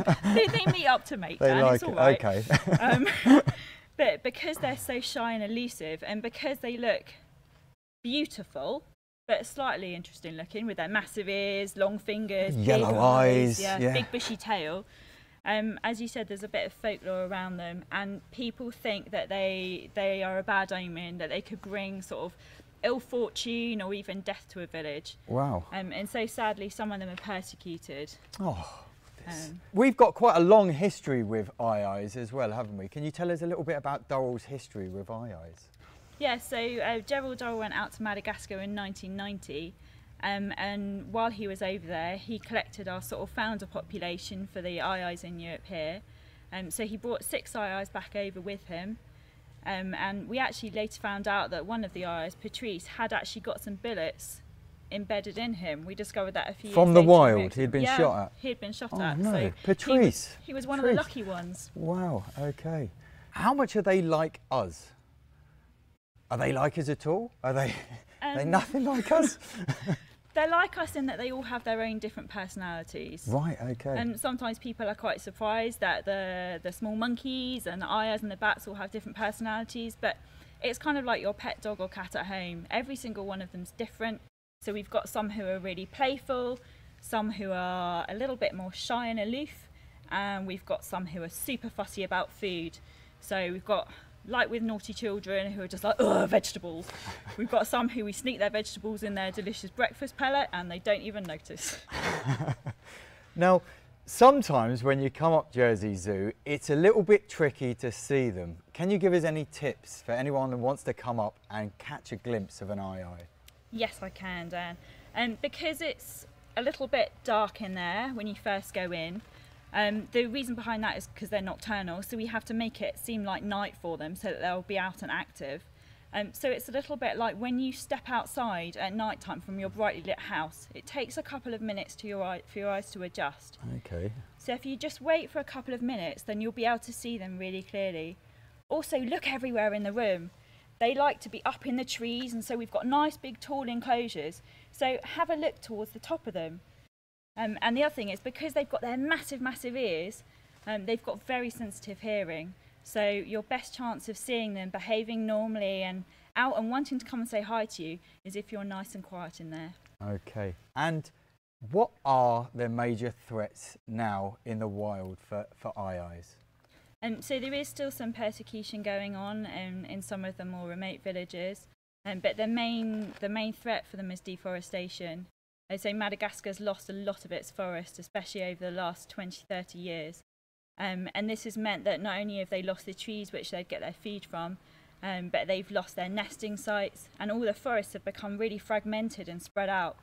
meet up to mate, Dan, like it's all right. Okay. But because they're so shy and elusive, and because they look beautiful, but slightly interesting looking with their massive ears, long fingers, yellow eyes, big bushy tail. As you said, there's a bit of folklore around them, and people think that they are a bad omen, that they could bring sort of ill fortune or even death to a village. Wow. And so sadly, some of them are persecuted. Oh. We've got quite a long history with aye-ayes as well, haven't we? Can you tell us a little bit about Durrell's history with aye-ayes? Yeah, so Gerald Durrell went out to Madagascar in 1990, and while he was over there, he collected our sort of founder population for the aye-ayes in Europe here. So he brought 6 aye-ayes back over with him, and we actually later found out that one of the aye-ayes, Patrice, had actually got some bullets embedded in him. We discovered that a few years from the wild. He'd been shot at. He'd been shot at. No. So Patrice. He was one of the lucky ones. Wow. Okay. How much are they like us? Are they like us at all? Are they? Are they nothing like us? They're like us in that they all have their own different personalities. Right. Okay. And sometimes people are quite surprised that the small monkeys and the ayahs and the bats all have different personalities, but it's kind of like your pet dog or cat at home. Every single one of them's different. So we've got some who are really playful, some who are a little bit more shy and aloof, and we've got some who are super fussy about food. So we've got, like with naughty children, who are just like, ugh, vegetables. We've got some who we sneak their vegetables in their delicious breakfast pellet and they don't even notice. Now, sometimes when you come up Jersey Zoo, it's a little bit tricky to see them. Can you give us any tips for anyone who wants to come up and catch a glimpse of an aye-aye? Yes, I can, Dan. Because it's a little bit dark in there when you first go in, the reason behind that is because they're nocturnal, so we have to make it seem like night for them so that they'll be out and active. So it's a little bit like when you step outside at night time from your brightly lit house, it takes a couple of minutes for your eyes to adjust. Okay. So if you just wait for a couple of minutes, then you'll be able to see them really clearly. Also, look everywhere in the room. They like to be up in the trees, and so we've got nice big tall enclosures. So have a look towards the top of them. And the other thing is, because they've got their massive, massive ears, they've got very sensitive hearing. So your best chance of seeing them behaving normally and out and wanting to come and say hi to you is if you're nice and quiet in there. Okay. And what are their major threats now in the wild for aye-ayes? So there is still some persecution going on in some of the more remote villages, but the main threat for them is deforestation. So Madagascar's lost a lot of its forests, especially over the last 20, 30 years. And this has meant that not only have they lost the trees which they'd get their food from, but they've lost their nesting sites, and all the forests have become really fragmented and spread out.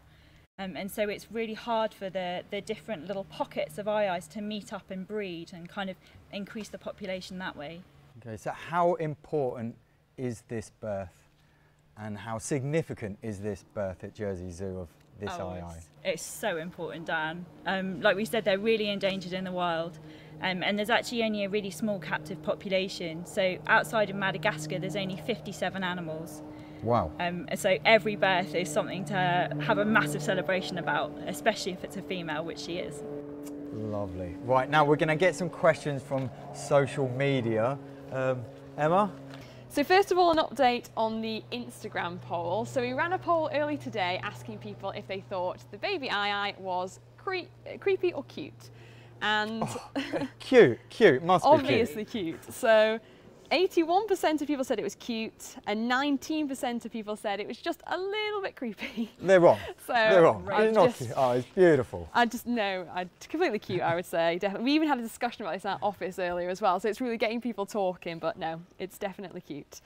And so it's really hard for the different little pockets of aye-ayes to meet up and breed and kind of increase the population that way. Okay, so how important is this birth, and how significant is this birth at Jersey Zoo of this aye-aye? It's so important, Dan. Like we said, they're really endangered in the wild, and there's actually only a really small captive population. So outside of Madagascar, there's only 57 animals. Wow. So every birth is something to have a massive celebration about, especially if it's a female, which she is. Lovely. Right, now we're going to get some questions from social media. Emma? So first of all, an update on the Instagram poll. So we ran a poll early today asking people if they thought the baby aye-aye was creepy or cute. And oh, cute, must be cute. Obviously cute. So 81% of people said it was cute, and 19% of people said it was just a little bit creepy. They're wrong. So they're wrong. It's not cute. Oh, it's beautiful. Completely cute, I would say. Definitely. We even had a discussion about this in our office earlier as well, so it's really getting people talking, but no, it's definitely cute.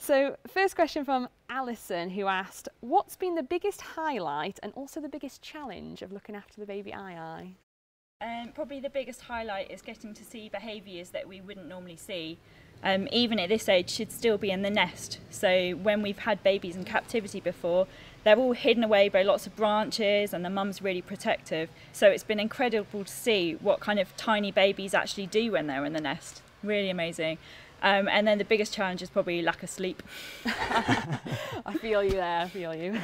So first question from Alison, who asked, what's been the biggest highlight and also the biggest challenge of looking after the baby aye-aye? Probably the biggest highlight is getting to see behaviours that we wouldn't normally see. Even at this age, she'd still be in the nest. So when we've had babies in captivity before, they're all hidden away by lots of branches and the mum's really protective. So it's been incredible to see what kind of tiny babies actually do when they're in the nest. Really amazing. And then the biggest challenge is probably lack of sleep. I feel you there, I feel you.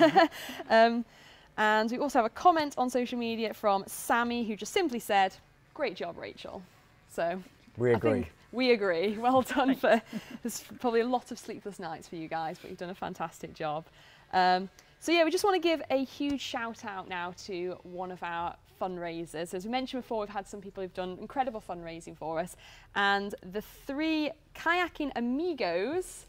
And we also have a comment on social media from Sammy, who just simply said, great job, Rachel. So we agree. We agree. Well done. For there's probably a lot of sleepless nights for you guys, but you've done a fantastic job. So yeah, we just want to give a huge shout out now to one of our fundraisers. As we mentioned before, we've had some people who've done incredible fundraising for us, and the three Kayaking Amigos,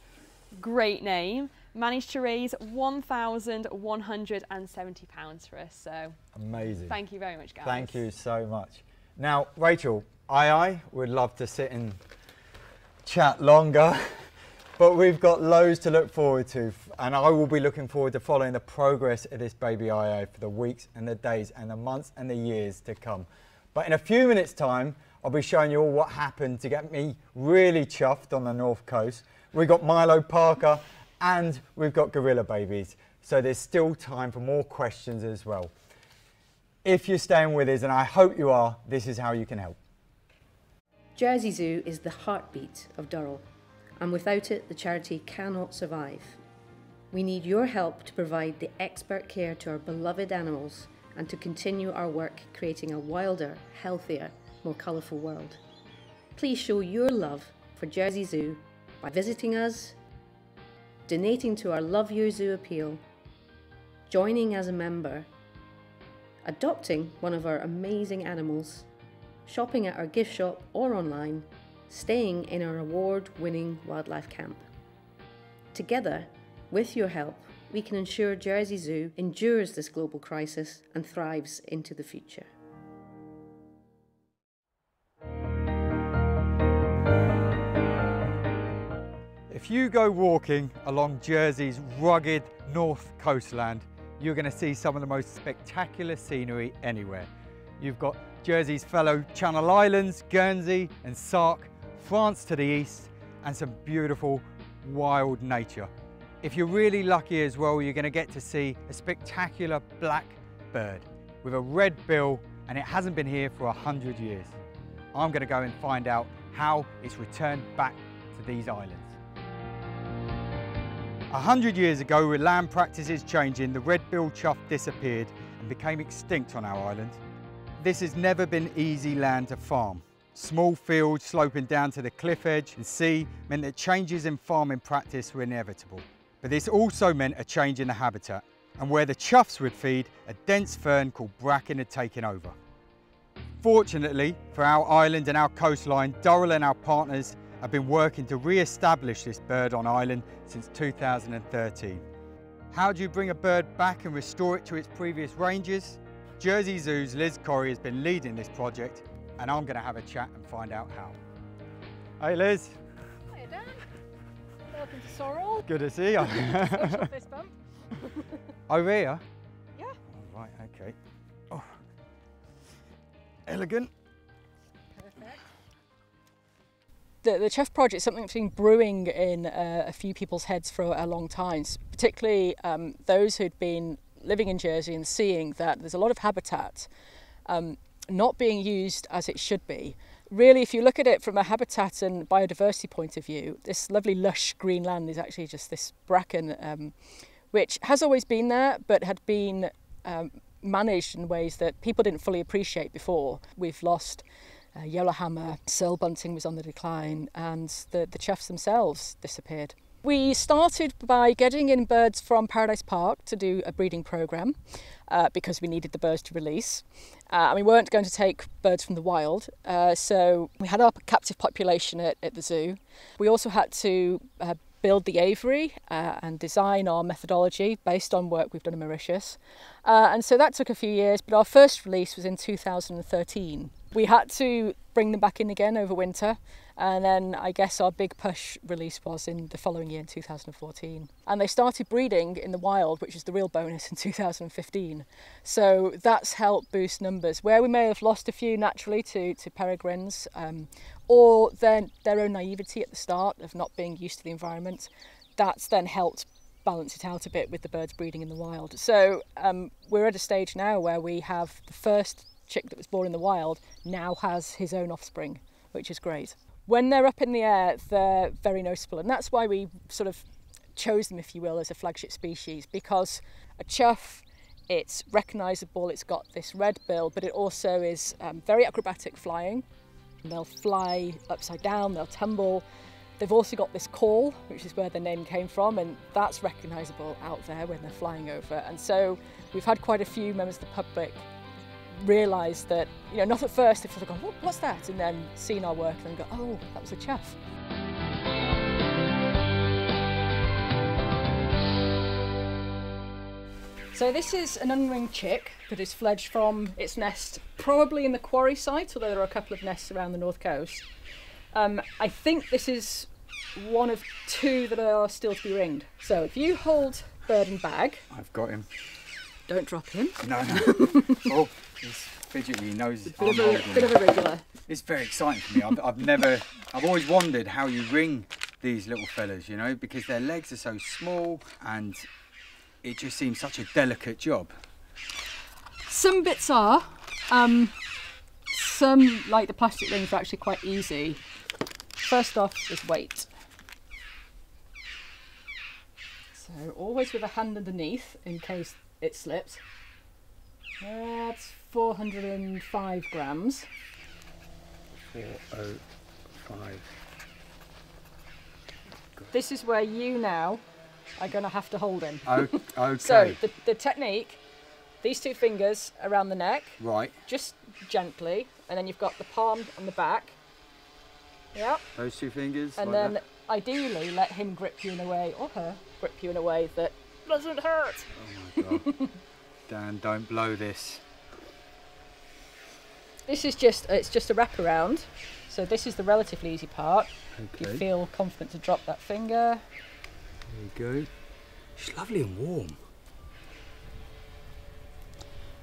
great name, managed to raise £1,170 for us. So amazing. Thank you very much, guys. Thank you so much. Now, Rachel, I would love to sit and chat longer, but we've got loads to look forward to, and I will be looking forward to following the progress of this baby aye-aye for the weeks and the days and the months and the years to come. But in a few minutes' time, I'll be showing you all what happened to get me really chuffed on the North Coast. We've got Milo Parker and we've got gorilla babies, so there's still time for more questions as well. If you're staying with us, and I hope you are, this is how you can help. Jersey Zoo is the heartbeat of Durrell, and without it, the charity cannot survive. We need your help to provide the expert care to our beloved animals and to continue our work creating a wilder, healthier, more colourful world. Please show your love for Jersey Zoo by visiting us, donating to our Love Your Zoo appeal, joining as a member, adopting one of our amazing animals, shopping at our gift shop or online, staying in our award-winning wildlife camp. Together, with your help, we can ensure Jersey Zoo endures this global crisis and thrives into the future. If you go walking along Jersey's rugged north coastland, you're going to see some of the most spectacular scenery anywhere. You've got Jersey's fellow Channel Islands, Guernsey and Sark, France to the east, and some beautiful wild nature. If you're really lucky as well, you're going to get to see a spectacular black bird with a red bill, and it hasn't been here for 100 years. I'm going to go and find out how it's returned back to these islands. 100 years ago, with land practices changing, the red-billed chough disappeared and became extinct on our island. This has never been easy land to farm. Small fields sloping down to the cliff edge and sea meant that changes in farming practice were inevitable. But this also meant a change in the habitat, and where the choughs would feed, a dense fern called bracken had taken over. Fortunately for our island and our coastline, Durrell and our partners have been working to re-establish this bird on island since 2013. How do you bring a bird back and restore it to its previous ranges? Jersey Zoo's Liz Corrie has been leading this project, and I'm going to have a chat and find out how. Hey Liz. Hiya Dan. Welcome to Sorrel. Good to see you. Social fist bump. Over here? Yeah. Oh, right, okay. Oh. Elegant. Perfect. The Chef Project is something that's been brewing in a few people's heads for a long time, particularly those who'd been living in Jersey and seeing that there's a lot of habitat not being used as it should be. Really, if you look at it from a habitat and biodiversity point of view, this lovely lush green land is actually just this bracken, which has always been there, but had been managed in ways that people didn't fully appreciate before. We've lost yellowhammer, searle bunting was on the decline, and the choughs themselves disappeared. We started by getting in birds from Paradise Park to do a breeding programme because we needed the birds to release. And we weren't going to take birds from the wild, so we had our captive population at the zoo. We also had to build the aviary and design our methodology based on work we've done in Mauritius. And so that took a few years, but our first release was in 2013. We had to bring them back in again over winter, and then I guess our big push release was in the following year in 2014. And they started breeding in the wild, which is the real bonus, in 2015. So that's helped boost numbers. Where we may have lost a few naturally to peregrines or their own naivety at the start of not being used to the environment, that's then helped balance it out a bit with the birds breeding in the wild. So we're at a stage now where we have the first chick that was born in the wild now has his own offspring, which is great. When they're up in the air, they're very noticeable, and that's why we sort of chose them, if you will, as a flagship species, because a chough, it's recognisable, it's got this red bill, but it also is very acrobatic flying. They'll fly upside down, they'll tumble. They've also got this call, which is where the name came from, and that's recognisable out there when they're flying over. And so we've had quite a few members of the public realised that, you know, not at first, they've sort of gone, what's that? And then seen our work and then go, oh, that was a chough. So this is an unringed chick that is fledged from its nest, probably in the quarry site, although there are a couple of nests around the north coast. I think this is one of two that are still to be ringed. So if you hold bird in bag. I've got him. Don't drop him. No, no. Oh, he's fidgety, he knows. Bit of a regular. It's very exciting for me. I've always wondered how you ring these little fellas, you know, because their legs are so small and it just seems such a delicate job. Some bits are. Some, like the plastic rings, are actually quite easy. First off is weight. So always with a hand underneath in case it slipped. That's 405 grams. 405. This is where you now are going to have to hold him. Okay. So the technique, these two fingers around the neck. Right. Just gently. And then you've got the palm on the back. Yep. Those two fingers. And like then that. Ideally let him grip you in a way, or her grip you in a way that doesn't hurt. Oh my God. Dan, don't blow this. This is just, it's just a wraparound. So this is the relatively easy part. Okay. You feel confident to drop that finger. There you go. She's lovely and warm.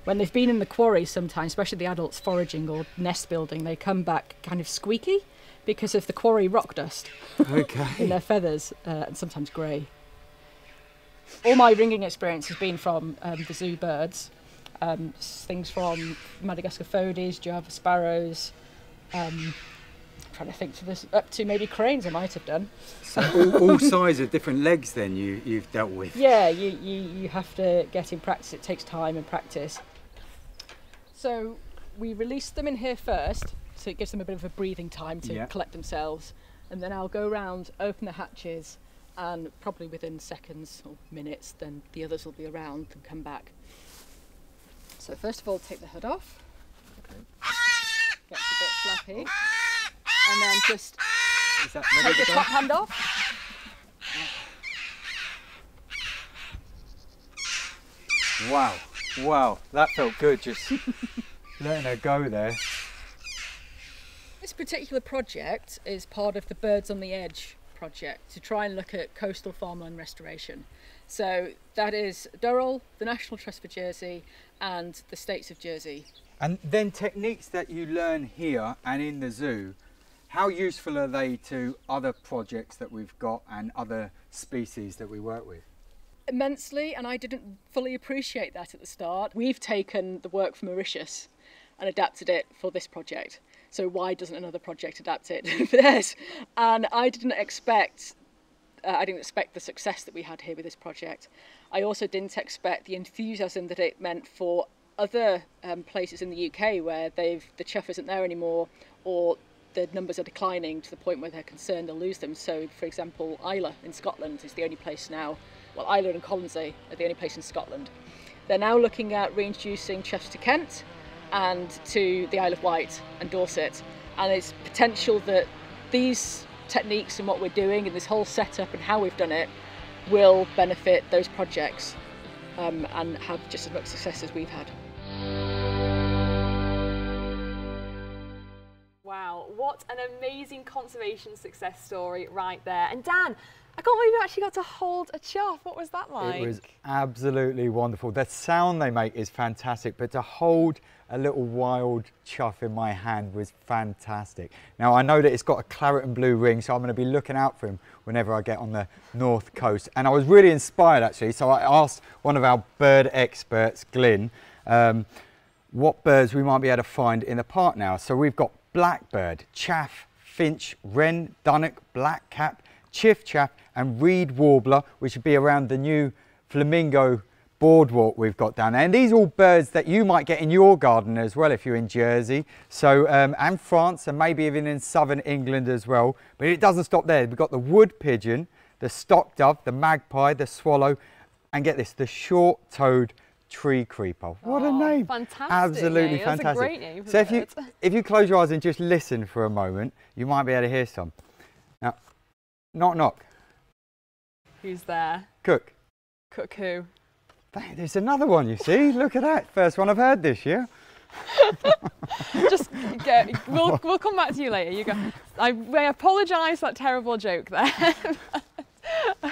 When they've been in the quarry sometimes, especially the adults foraging or nest building, they come back kind of squeaky because of the quarry rock dust. Okay. In their feathers and sometimes grey. All my ringing experience has been from the zoo birds, things from Madagascar phodes, Java sparrows, I'm trying to think to this, up to maybe cranes I might have done. So all sizes of different legs then you've dealt with? Yeah, you have to get in practice, it takes time and practice. So we release them in here first, so it gives them a bit of a breathing time to collect themselves, and then I'll go round, open the hatches, and probably within seconds or minutes, then the others will be around and come back. So first of all, take the hood off. Okay. Gets a bit flappy. And then just take the top hand off. Wow, wow, that felt good, just letting her go there. This particular project is part of the Birds on the Edge project to try and look at coastal farmland restoration. So that is Durrell, the National Trust for Jersey and the States of Jersey. And then techniques that you learn here and in the zoo, how useful are they to other projects that we've got and other species that we work with? Immensely, and I didn't fully appreciate that at the start. We've taken the work from Mauritius and adapted it for this project. So why doesn't another project adapt it for theirs? And I didn't expect the success that we had here with this project. I also didn't expect the enthusiasm that it meant for other places in the UK where the chough isn't there anymore, or the numbers are declining to the point where they're concerned they'll lose them. So, for example, Islay in Scotland is the only place now, well, Islay and Colonsay are the only place in Scotland. They're now looking at reintroducing choughs to Kent and to the Isle of Wight and Dorset. And it's potential that these techniques and what we're doing and this whole setup and how we've done it will benefit those projects and have just as much success as we've had. Wow, what an amazing conservation success story right there. And Dan, I can't believe you actually got to hold a chough. What was that like? It was absolutely wonderful. The sound they make is fantastic, but to hold a little wild chough in my hand was fantastic. Now, I know that it's got a claret and blue ring, so I'm going to be looking out for him whenever I get on the north coast. And I was really inspired, actually, so I asked one of our bird experts, Glyn, what birds we might be able to find in the park now. So we've got blackbird, chaff, finch, wren, dunnock, blackcap, chiffchaff and reed warbler, which would be around the new flamingo boardwalk we've got down there. And these are all birds that you might get in your garden as well if you're in Jersey, so and France, and maybe even in southern England as well. But it doesn't stop there. We've got the wood pigeon, the stock dove, the magpie, the swallow, and get this, the short-toed tree creeper. What a name. Fantastic. Absolutely name. Fantastic. That's a great name. So if you close your eyes and just listen for a moment, you might be able to hear some. Now, knock knock. Who's there? Cook. Cook who? There's another one, you see. Look at that. First one I've heard this year. Just go. We'll come back to you later. You go. I apologise for that terrible joke there.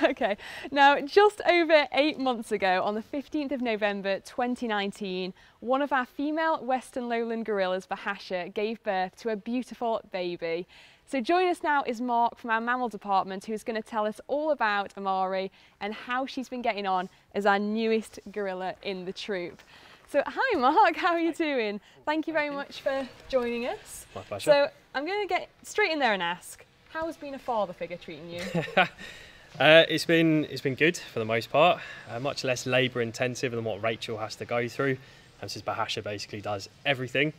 Okay. Now, just over 8 months ago, on the 15th of November 2019, one of our female Western Lowland gorillas, Bahasha, gave birth to a beautiful baby. So joining us now is Mark from our mammal department, who's going to tell us all about Amari and how she's been getting on as our newest gorilla in the troop. So hi Mark, how are you doing? Thank you very much for joining us. My pleasure. So I'm going to get straight in there and ask, how has being a father figure treating you? It's been good for the most part, much less labour intensive than what Rachel has to go through, and since Bahasha basically does everything.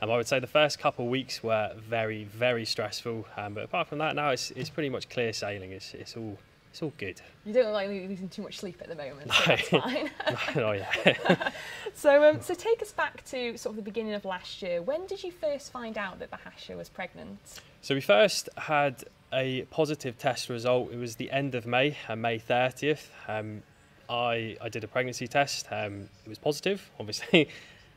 I would say the first couple of weeks were very, very stressful, but apart from that now it's pretty much clear sailing. It's all good. You don't look like you're losing too much sleep at the moment, so that's fine. No, yeah. So take us back to sort of the beginning of last year. When did you first find out that Bahasha was pregnant? So we first had a positive test result. It was the end of May, May 30th. I did a pregnancy test. It was positive, obviously.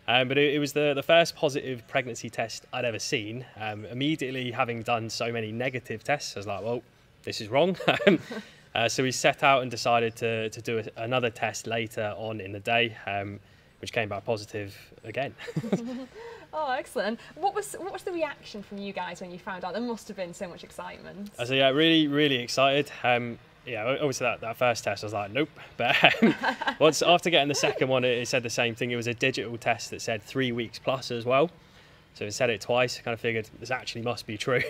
But it was the first positive pregnancy test I'd ever seen. Immediately having done so many negative tests, I was like, well, this is wrong. So we set out and decided to do another test later on in the day, which came back positive again. Oh, excellent. What was the reaction from you guys when you found out? There must have been so much excitement. So yeah, really, really excited. Yeah, obviously that first test, I was like, nope. But after getting the second one, it said the same thing. It was a digital test that said 3 weeks plus as well. So it said it twice. I kind of figured this actually must be true.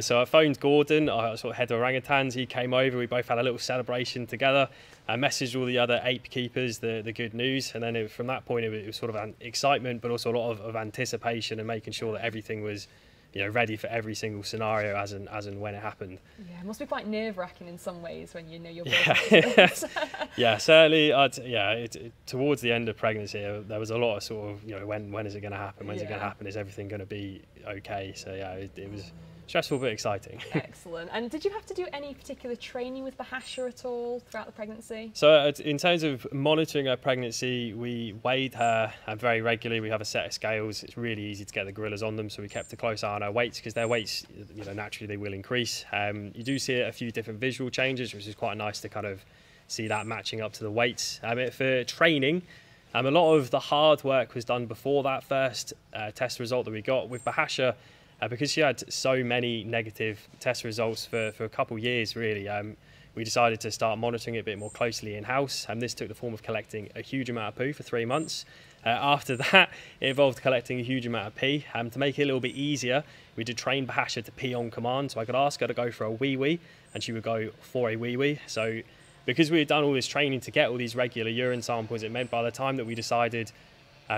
So I phoned Gordon, I sort of head of orangutans. He came over. We both had a little celebration together. I messaged all the other ape keepers the good news. And then from that point, it was sort of an excitement, but also a lot of anticipation and making sure that everything was, you know, ready for every single scenario as and when it happened. Yeah, it must be quite nerve-wracking in some ways when you know you're pregnant. Yeah, certainly. Towards the end of pregnancy, there was a lot of sort of, you know, when is it going to happen? When's it going to happen? Is everything going to be okay? So yeah, it was stressful but exciting. Excellent. And did you have to do any particular training with Bahasha at all throughout the pregnancy? So in terms of monitoring her pregnancy, we weighed her very regularly. We have a set of scales. It's really easy to get the gorillas on them, so we kept a close eye on her weights because their weights, you know, naturally they will increase. You do see a few different visual changes, which is quite nice to kind of see that matching up to the weights. For training, a lot of the hard work was done before that first test result that we got with Bahasha. Because she had so many negative test results for a couple of years, really, we decided to start monitoring it a bit more closely in-house. And this took the form of collecting a huge amount of poo for 3 months. After that, it involved collecting a huge amount of pee. To make it a little bit easier, we did train Bahasha to pee on command. So I could ask her to go for a wee-wee, and she would go for a wee-wee. So because we had done all this training to get all these regular urine samples, it meant by the time that we decided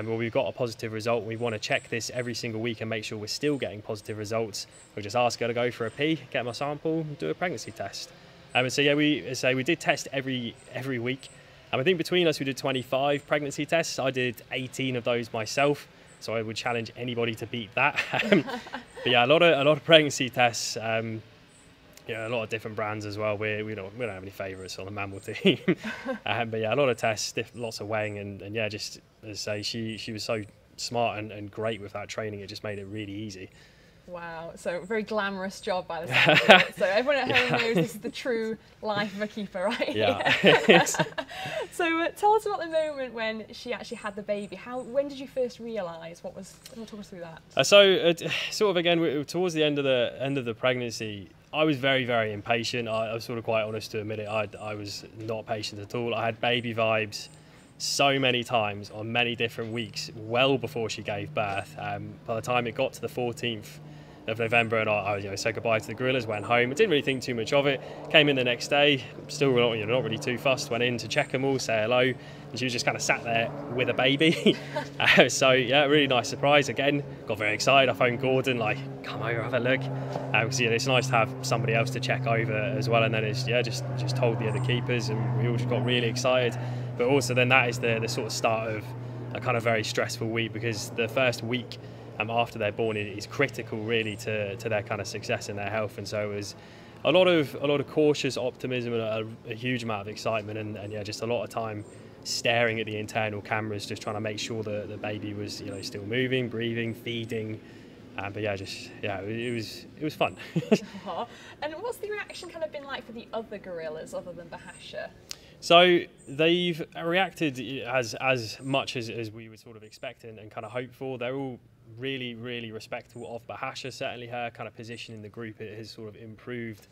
Well, we've got a positive result and we want to check this every single week and make sure we're still getting positive results, we'll just ask her to go for a pee, get my sample and do a pregnancy test. And so yeah, we did test every week. I think between us we did 25 pregnancy tests. I did 18 of those myself, so I would challenge anybody to beat that. But yeah, a lot of pregnancy tests. Yeah, a lot of different brands as well. We don't have any favourites on the mammal team. But yeah, a lot of tests, lots of weighing, and yeah, just as I say, she was so smart and great with that training. It just made it really easy. Wow, so very glamorous job by the sound of it. So everyone at home knows this is the true life of a keeper, right? Yeah. So tell us about the moment when she actually had the baby. When did you first realise what was? Talk us through that. Sort of again, towards the end of the pregnancy, I was very, very impatient. I was sort of quite honest to admit it. I was not patient at all. I had baby vibes so many times on many different weeks, well before she gave birth. By the time it got to the 14th of November, and I said goodbye to the gorillas, went home. I didn't really think too much of it. Came in the next day, still not really too fussed. Went in to check them all, say hello, and she was just kind of sat there with a baby. So yeah, really nice surprise. Again, got very excited. I phoned Gordon, like, come over, have a look, because it's nice to have somebody else to check over as well. And then it's just told the other keepers, and we all just got really excited. But also then that is the sort of start of a kind of very stressful week, because the first week after they're born is critical really to their kind of success and their health. And so it was a lot of cautious optimism and a huge amount of excitement, and yeah, just a lot of time staring at the internal cameras, just trying to make sure that the baby was still moving, breathing, feeding. But yeah, it was fun. And what's the reaction kind of been like for the other gorillas other than Bahasha? So they've reacted as much as we would sort of expect and kind of hope for. They're all really, really respectful of Bahasha. Certainly her kind of position in the group, it has sort of improved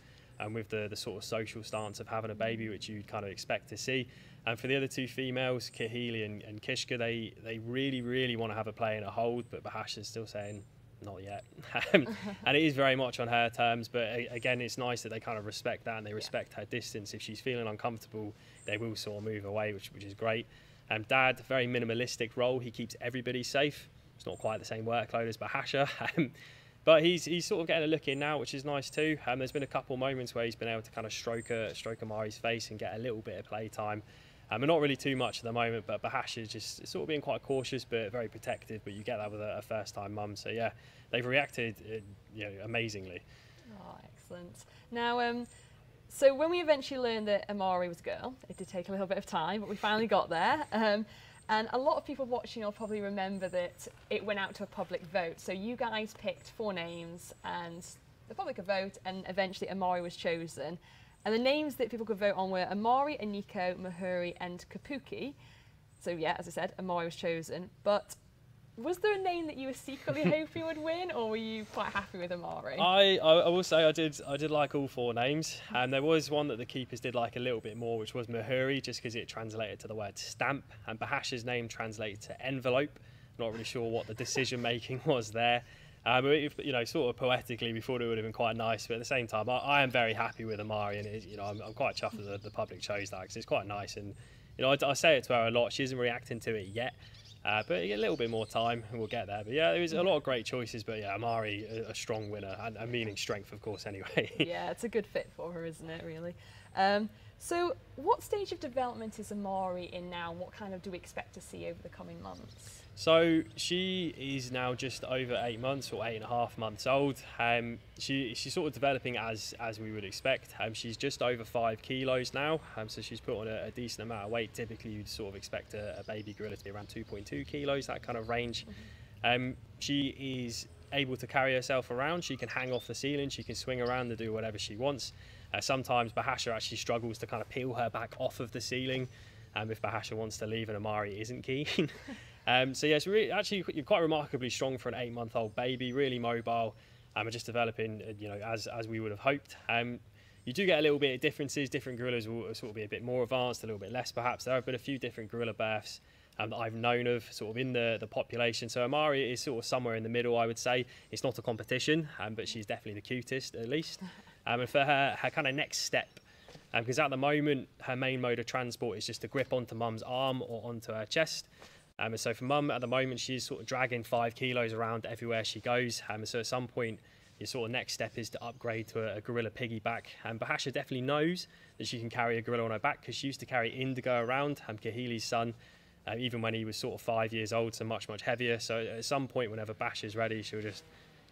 with the sort of social stance of having a baby, which you'd kind of expect to see. And for the other two females, Kahili and Kishka, they really, really want to have a play and a hold, but Bahasha's still saying, not yet. And it is very much on her terms, but again, it's nice that they kind of respect that and they respect her distance. If she's feeling uncomfortable, they will sort of move away, which is great. And Dad, very minimalistic role. He keeps everybody safe. It's not quite the same workload as Bahasha, but he's sort of getting a look in now, which is nice too. There's been a couple moments where he's been able to kind of stroke Amari's face and get a little bit of playtime. And not really too much at the moment, but Bahasha is just sort of being quite cautious, but very protective. But you get that with a first-time mum. So yeah, they've reacted, amazingly. Oh, excellent. Now, so when we eventually learned that Amari was a girl, it did take a little bit of time, but we finally got there. And a lot of people watching will probably remember that it went out to a public vote. So you guys picked 4 names, and the public vote, and eventually Amari was chosen. And the names that people could vote on were Amari, Aniko, Mahuri and Kapuki. So yeah, as I said, Amari was chosen. But was there a name that you were secretly hoping would win, or were you quite happy with Amari? I will say I did like all 4 names. And there was one that the keepers did like a little bit more, which was Mahuri, just because it translated to the word stamp. And Bahasha's name translated to envelope. Not really sure what the decision making was there. Sort of poetically, we thought it would have been quite nice, but at the same time, I am very happy with Amari, and I'm quite chuffed that the public chose that, because it's quite nice. And I say it to her a lot. She isn't reacting to it yet, but a little bit more time, and we'll get there. But yeah, there was a lot of great choices. But yeah, Amari, a strong winner, and meaning strength, of course. Anyway. Yeah, it's a good fit for her, isn't it? Really. So, what stage of development is Amari in now? What kind of do we expect to see over the coming months? So she is now just over 8 months, or 8.5 months old. She's sort of developing as we would expect. She's just over 5 kilos now, so she's put on a decent amount of weight. Typically, you'd sort of expect a baby gorilla to be around 2.2 kilos, that kind of range. She is able to carry herself around. She can hang off the ceiling. She can swing around and do whatever she wants. Sometimes Bahasha actually struggles to kind of peel her back off of the ceiling if Bahasha wants to leave and Amari isn't keen. So yeah, you're quite remarkably strong for an 8-month-old baby, really mobile, and just developing as we would have hoped. You do get a little bit of differences. Different gorillas will sort of be a bit more advanced, a little bit less perhaps. There have been a few different gorilla births that I've known of sort of in the population. So Amari is sort of somewhere in the middle, I would say. It's not a competition, but she's definitely the cutest at least. And for her kind of next step, because at the moment her main mode of transport is just to grip onto mum's arm or onto her chest. And so for mum at the moment, she's sort of dragging 5 kilos around everywhere she goes. And so at some point, your sort of next step is to upgrade to a gorilla piggyback. And Bahasha definitely knows that she can carry a gorilla on her back because she used to carry Indigo around, Kahili's son, even when he was sort of 5 years old, so much, much heavier. So at some point, whenever Bahasha's ready, she'll just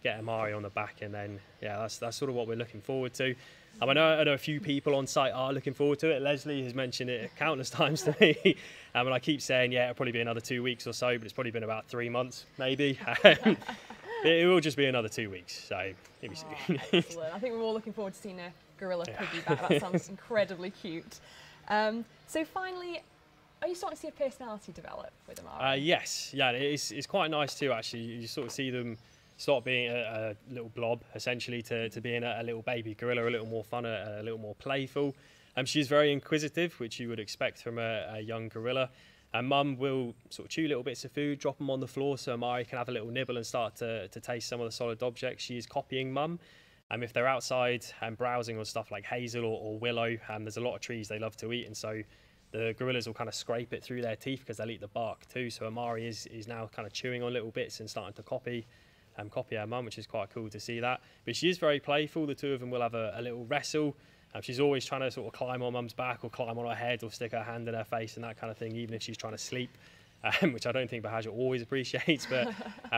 get Amari on the back. And then, yeah, that's sort of what we're looking forward to. I know a few people on site are looking forward to it. Leslie has mentioned it countless times to me. And I keep saying, yeah, it'll probably be another 2 weeks or so, but it's probably been about 3 months, maybe. It will just be another 2 weeks, so maybe soon. Excellent. I think we're all looking forward to seeing a gorilla piggyback. That sounds incredibly cute. So finally, are you starting to see a personality develop with Amari? Yes, yeah, it's quite nice too, actually. You sort of see them start being a little blob, essentially, to being a little baby gorilla, a little more fun, a little more playful. She's very inquisitive, which you would expect from a young gorilla. And mum will sort of chew little bits of food, drop them on the floor so Amari can have a little nibble and start to taste some of the solid objects. She is copying mum. And if they're outside and browsing on stuff like hazel or willow, there's a lot of trees they love to eat. And so the gorillas will kind of scrape it through their teeth because they'll eat the bark too. So Amari is now kind of chewing on little bits and starting to copy her mum, which is quite cool to see that. But she is very playful. The two of them will have a little wrestle. She's always trying to sort of climb on mum's back or climb on her head or stick her hand in her face and that kind of thing, even if she's trying to sleep, which I don't think Bahasha always appreciates, but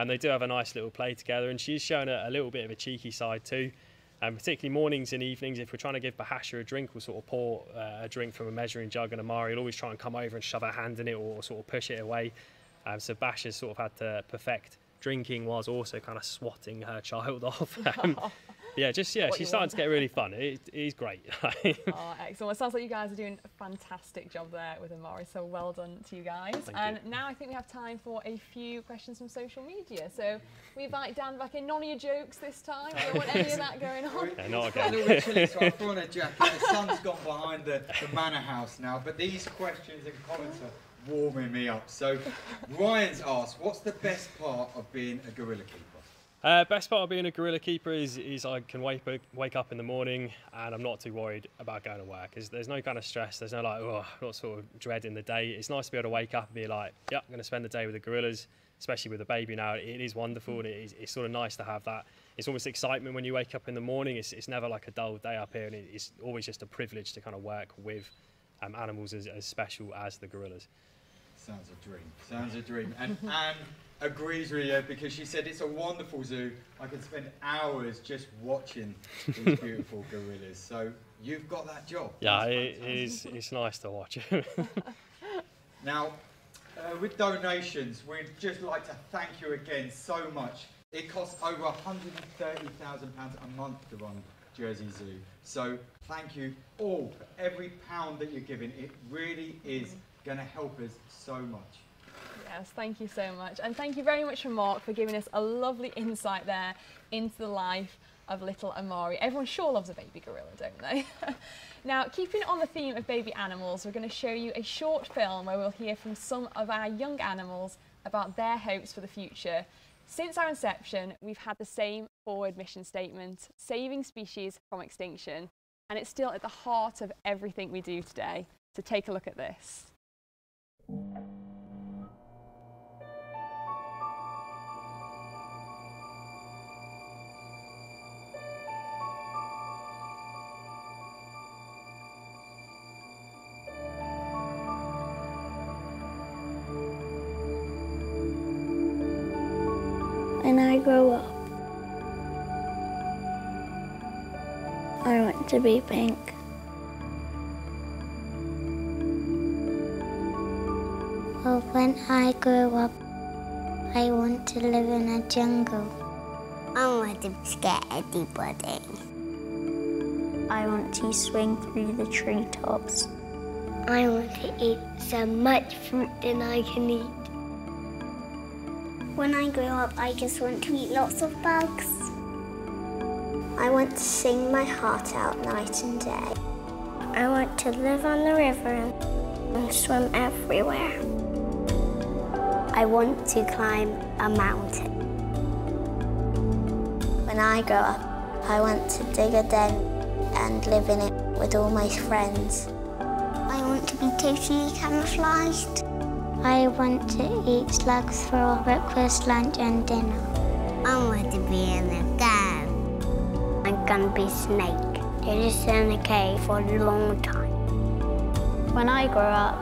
they do have a nice little play together. And she's shown a little bit of a cheeky side too, particularly mornings and evenings. If we're trying to give Bahasha a drink, we'll sort of pour a drink from a measuring jug, and Amari will always try and come over and shove her hand in it or sort of push it away. So Bahasha's sort of had to perfect drinking whilst also kind of swatting her child off. Yeah, she's starting to get really fun. It is great. Oh, excellent. It sounds like you guys are doing a fantastic job there with Amari, so well done to you guys. Thank you. Now I think we have time for a few questions from social media. So we invite Dan back in. None of your jokes this time. We don't want any of that going on. Yeah, not again. So I've thrown a jacket. The sun's gone behind the manor house now, but these questions and comments are warming me up. So Ryan's asked, what's the best part of being a gorilla keeper? Best part of being a gorilla keeper is I can wake up in the morning and I'm not too worried about going to work. There's no kind of stress. There's no like, oh, I'm not sort of dreading the day. It's nice to be able to wake up and be like, yeah, I'm going to spend the day with the gorillas, especially with a baby now. It is wonderful, and it's sort of nice to have that. It's almost excitement when you wake up in the morning. It's never like a dull day up here, and it's always just a privilege to kind of work with animals as special as the gorillas. Sounds a dream. Sounds a dream. And Anne agrees with you because she said it's a wonderful zoo. I could spend hours just watching these beautiful gorillas. So you've got that job. Yeah, it's nice to watch. Now, with donations, we'd just like to thank you again so much. It costs over £130,000 a month to run Jersey Zoo. So thank you all for every pound that you're giving. It really is going to help us so much. Yes, thank you so much. And thank you very much for Mark for giving us a lovely insight there into the life of little Amari. Everyone sure loves a baby gorilla, don't they? Now, keeping on the theme of baby animals, we're going to show you a short film where we'll hear from some of our young animals about their hopes for the future. Since our inception, we've had the same forward mission statement, saving species from extinction, and it's still at the heart of everything we do today. So take a look at this. When I grow up, I want to be pink. Well, when I grow up, I want to live in a jungle. I want to scare anybody. I want to swing through the treetops. I want to eat so much fruit than I can eat. When I grow up, I just want to eat lots of bugs. I want to sing my heart out night and day. I want to live on the river and swim everywhere. I want to climb a mountain. When I grow up, I want to dig a den and live in it with all my friends. I want to be totally camouflaged. I want to eat slugs for breakfast, lunch and dinner. I want to be in a cave. I'm gonna be a snake. They're just in a cave for a long time. When I grow up,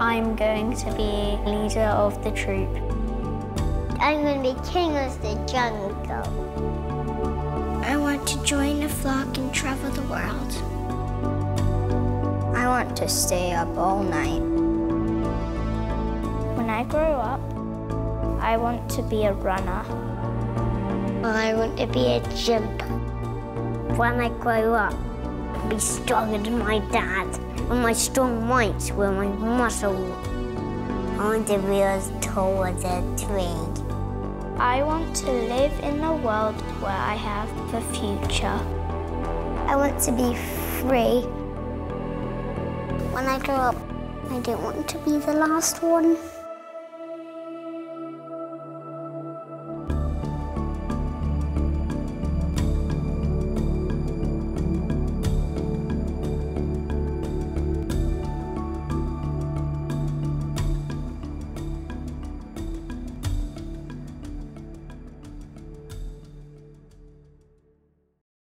I'm going to be leader of the troop. I'm going to be king of the jungle. I want to join a flock and travel the world. I want to stay up all night. When I grow up, I want to be a runner. I want to be a chimp. When I grow up, I'll be stronger than my dad. And my strong mites were my muscle. I want to be as tall as a tree. I want to live in a world where I have a future. I want to be free. When I grow up, I don't want to be the last one.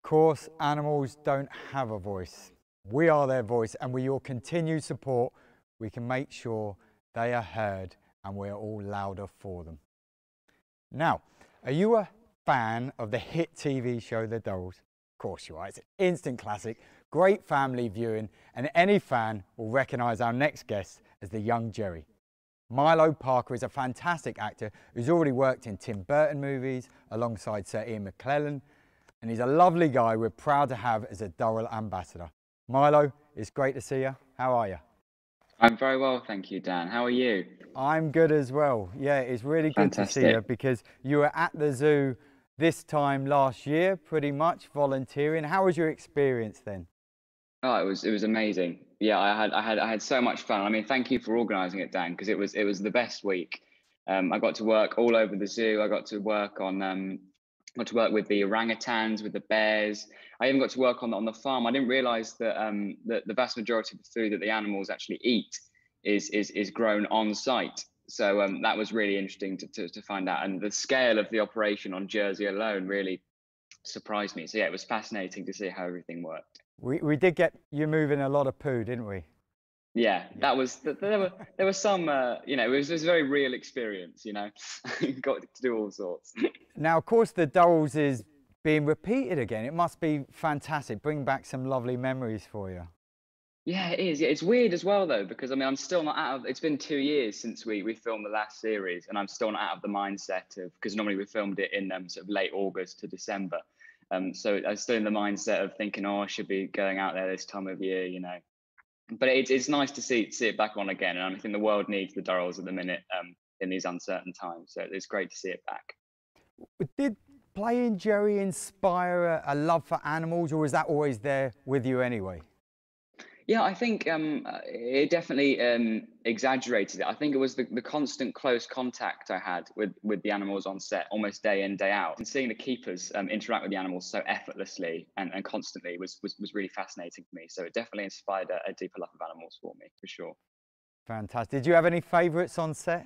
Of course, animals don't have a voice. We are their voice, and with your continued support, we can make sure they are heard and we are all louder for them. Now, are you a fan of the hit TV show The Durrells? Of course you are. It's an instant classic, great family viewing, and any fan will recognise our next guest as the young Jerry. Milo Parker is a fantastic actor who's already worked in Tim Burton movies alongside Sir Ian McClellan, and he's a lovely guy we're proud to have as a Durrell ambassador. Milo, it's great to see you. How are you? I'm very well, thank you, Dan. How are you? I'm good as well. Yeah, it's really good Fantastic. To see you because you were at the zoo this time last year, pretty much, volunteering. How was your experience then? Oh, it was amazing. Yeah, I had so much fun. I mean, thank you for organising it, Dan, because it was the best week. I got to work all over the zoo. I got to work on got to work with the orangutans, with the bears. I even got to work on the farm. I didn't realise that the vast majority of the food that the animals actually eat is grown on site. So that was really interesting to find out. And the scale of the operation on Jersey alone really surprised me. So yeah, it was fascinating to see how everything worked. We did get you moving a lot of poo, didn't we? Yeah, that was there were some you know, it was a very real experience, you know. Got to do all sorts. Now, of course, the Durrells is being repeated again. It must be fantastic. Bring back some lovely memories for you. Yeah, it is. It's weird as well though, because I mean, I'm still not out of. It's been 2 years since we filmed the last series, and I'm still not out of the mindset of, because normally we filmed it in sort of late August to December. So I'm still in the mindset of thinking, oh, I should be going out there this time of year, you know. But it's nice to see it back on again, and I think the world needs the Durrells at the minute in these uncertain times. So it's great to see it back. Did playing Jerry inspire a love for animals, or was that always there with you anyway? Yeah, I think it definitely exaggerated it. I think it was the constant close contact I had with the animals on set, almost day in, day out. And seeing the keepers interact with the animals so effortlessly and constantly was really fascinating for me. So it definitely inspired a deeper love of animals for me, for sure. Fantastic. Did you have any favourites on set?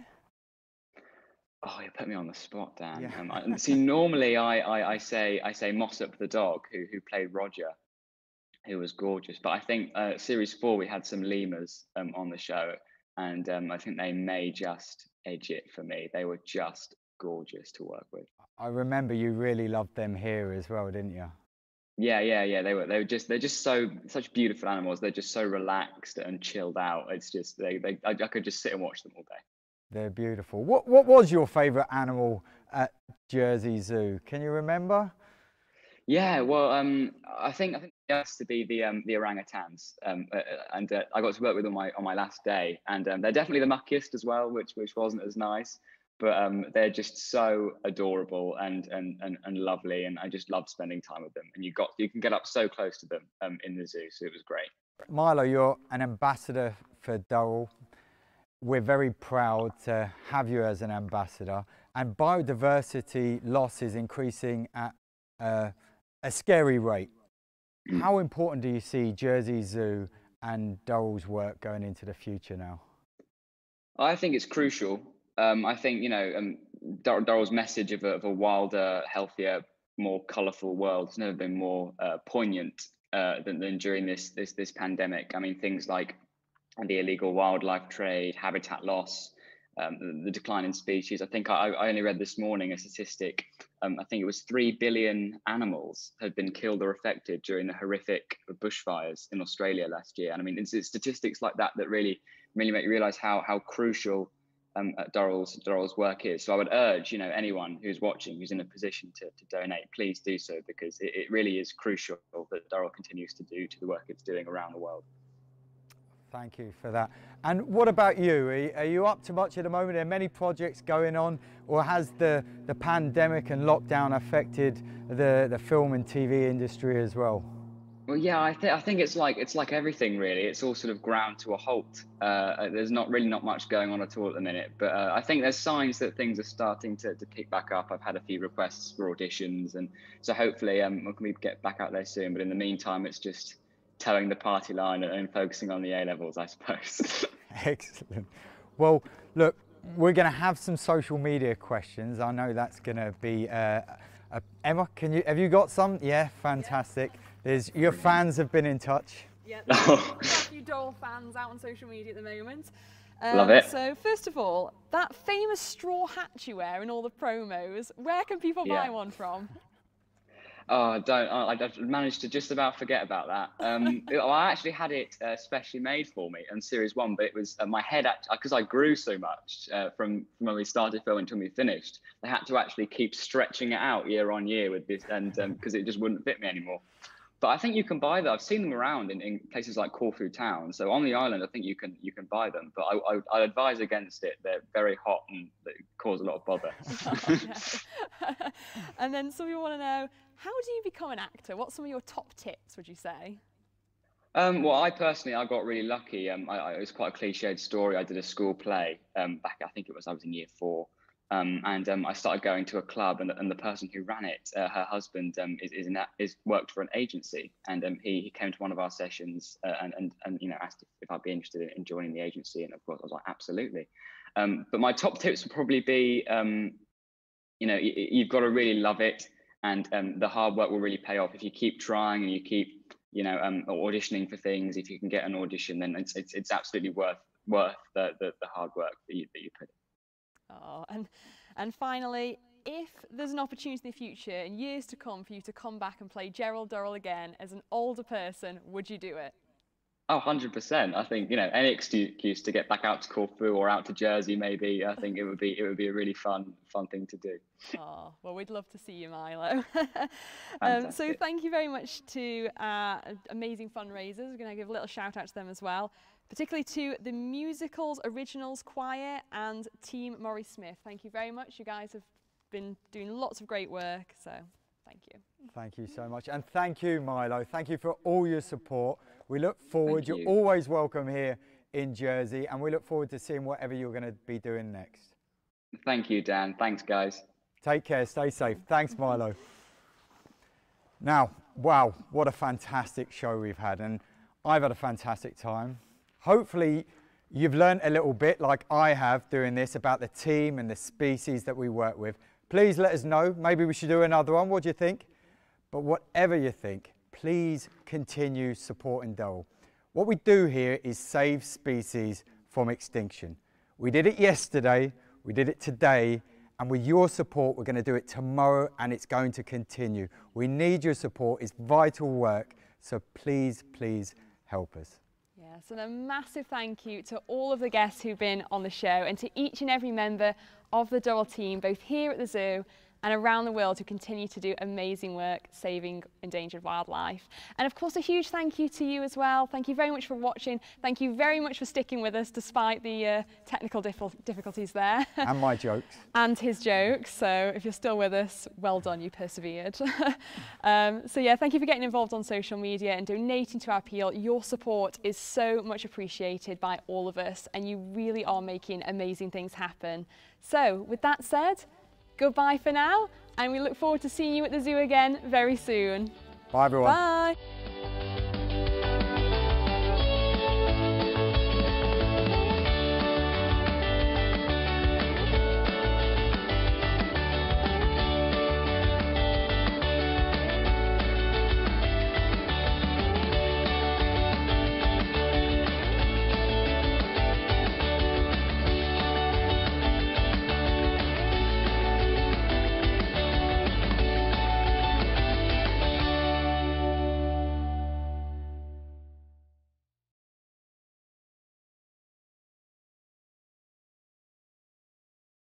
Oh, you put me on the spot, Dan. Yeah. See, normally I say Mossop the dog, who played Roger. It was gorgeous, but I think series 4 we had some lemurs on the show, and I think they may just edge it for me. They were just gorgeous to work with. I remember you really loved them here as well, didn't you? Yeah. They're just such beautiful animals. They're just so relaxed and chilled out. It's just I could just sit and watch them all day. They're beautiful. What was your favourite animal at Jersey Zoo? Can you remember? Yeah, well, I think it has to be the orangutans, and I got to work with them on my last day, and they're definitely the muckiest as well, which wasn't as nice, but they're just so adorable and lovely, and I just loved spending time with them. And you can get up so close to them in the zoo, so it was great. Milo, you're an ambassador for Durrell. We're very proud to have you as an ambassador, and biodiversity loss is increasing at a scary rate. How important do you see Jersey Zoo and Durrell's work going into the future now? I think it's crucial. I think, you know, Durrell's message of a wilder, healthier, more colourful world has never been more poignant than during this pandemic. I mean, things like the illegal wildlife trade, habitat loss, the decline in species. I think I only read this morning a statistic. I think it was 3 billion animals had been killed or affected during the horrific bushfires in Australia last year. And I mean, it's statistics like that that really make you realise how crucial Durrell's work is. So I would urge, you know, anyone who's watching, who's in a position to donate, please do so, because it really is crucial that Durrell continues to do the work it's doing around the world. Thank you for that. And what about you? Are you up to much at the moment? Are there many projects going on, or has the pandemic and lockdown affected the film and TV industry as well? Well, yeah, I think it's like everything really. It's all sort of ground to a halt. There's not much going on at all at the minute, but I think there's signs that things are starting to pick back up. I've had a few requests for auditions, and so hopefully we get back out there soon. But in the meantime, it's just towing the party line and focusing on the A-levels, I suppose. Excellent. Well, look, we're going to have some social media questions. I know that's going to be Emma, have you got some? Yeah, fantastic. Yeah. Your fans have been in touch. Yeah, a few Durrell fans out on social media at the moment. Love it. So first of all, that famous straw hat you wear in all the promos, where can people buy one from? Oh, I've managed to just about forget about that. I actually had it specially made for me in series one, but it was my head, because I grew so much from when we started filming until we finished, they had to actually keep stretching it out year on year with this, and because it just wouldn't fit me anymore. But I think you can buy them. I've seen them around in places like Corfu town. So on the island, I think you can buy them. But I advise against it. They're very hot and they cause a lot of bother. Oh, and then some people want to know, how do you become an actor? What's some of your top tips, would you say? Well, I personally got really lucky. It was quite a cliched story. I did a school play back. I was in year four. I started going to a club, and the person who ran it, her husband, worked for an agency, and he came to one of our sessions and you know, asked if I'd be interested in joining the agency, and of course I was like, absolutely. But my top tips would probably be, you know, you've got to really love it, and the hard work will really pay off if you keep trying and you keep, you know, auditioning for things. If you can get an audition, then it's absolutely worth the hard work that you put in. Oh, and finally, if there's an opportunity in the future, in years to come, for you to come back and play Gerald Durrell again as an older person, would you do it? Oh, 100%. I think, you know, any excuse to get back out to Corfu or out to Jersey, maybe. I think it would be a really fun thing to do. Oh, well, we'd love to see you, Milo. So thank you very much to amazing fundraisers. We're going to give a little shout out to them as well, particularly to the Musicals Originals Choir and Team Maurice Smith. Thank you very much. You guys have been doing lots of great work, so thank you. Thank you so much. And thank you, Milo. Thank you for all your support. We look forward. You're always welcome here in Jersey, and we look forward to seeing whatever you're going to be doing next. Thank you, Dan. Thanks, guys. Take care. Stay safe. Thanks, Milo. Now, wow, what a fantastic show we've had, and I've had a fantastic time. Hopefully you've learned a little bit, like I have doing this, about the team and the species that we work with. Please let us know. Maybe we should do another one. What do you think? But whatever you think, please continue supporting Durrell. What we do here is save species from extinction. We did it yesterday, we did it today, and with your support, we're going to do it tomorrow, and it's going to continue. We need your support. It's vital work. So please, please help us. Yes, and a massive thank you to all of the guests who've been on the show, and to each and every member of the Durrell team, both here at the zoo and around the world, who continue to do amazing work saving endangered wildlife. And of course, a huge thank you to you as well. Thank you very much for watching. Thank you very much for sticking with us despite the technical difficulties there. And my jokes. And his jokes. So if you're still with us, well done, you persevered. So yeah, thank you for getting involved on social media and donating to our appeal. Your support is so much appreciated by all of us, and you really are making amazing things happen. So with that said, goodbye for now, and we look forward to seeing you at the zoo again very soon. Bye everyone. Bye.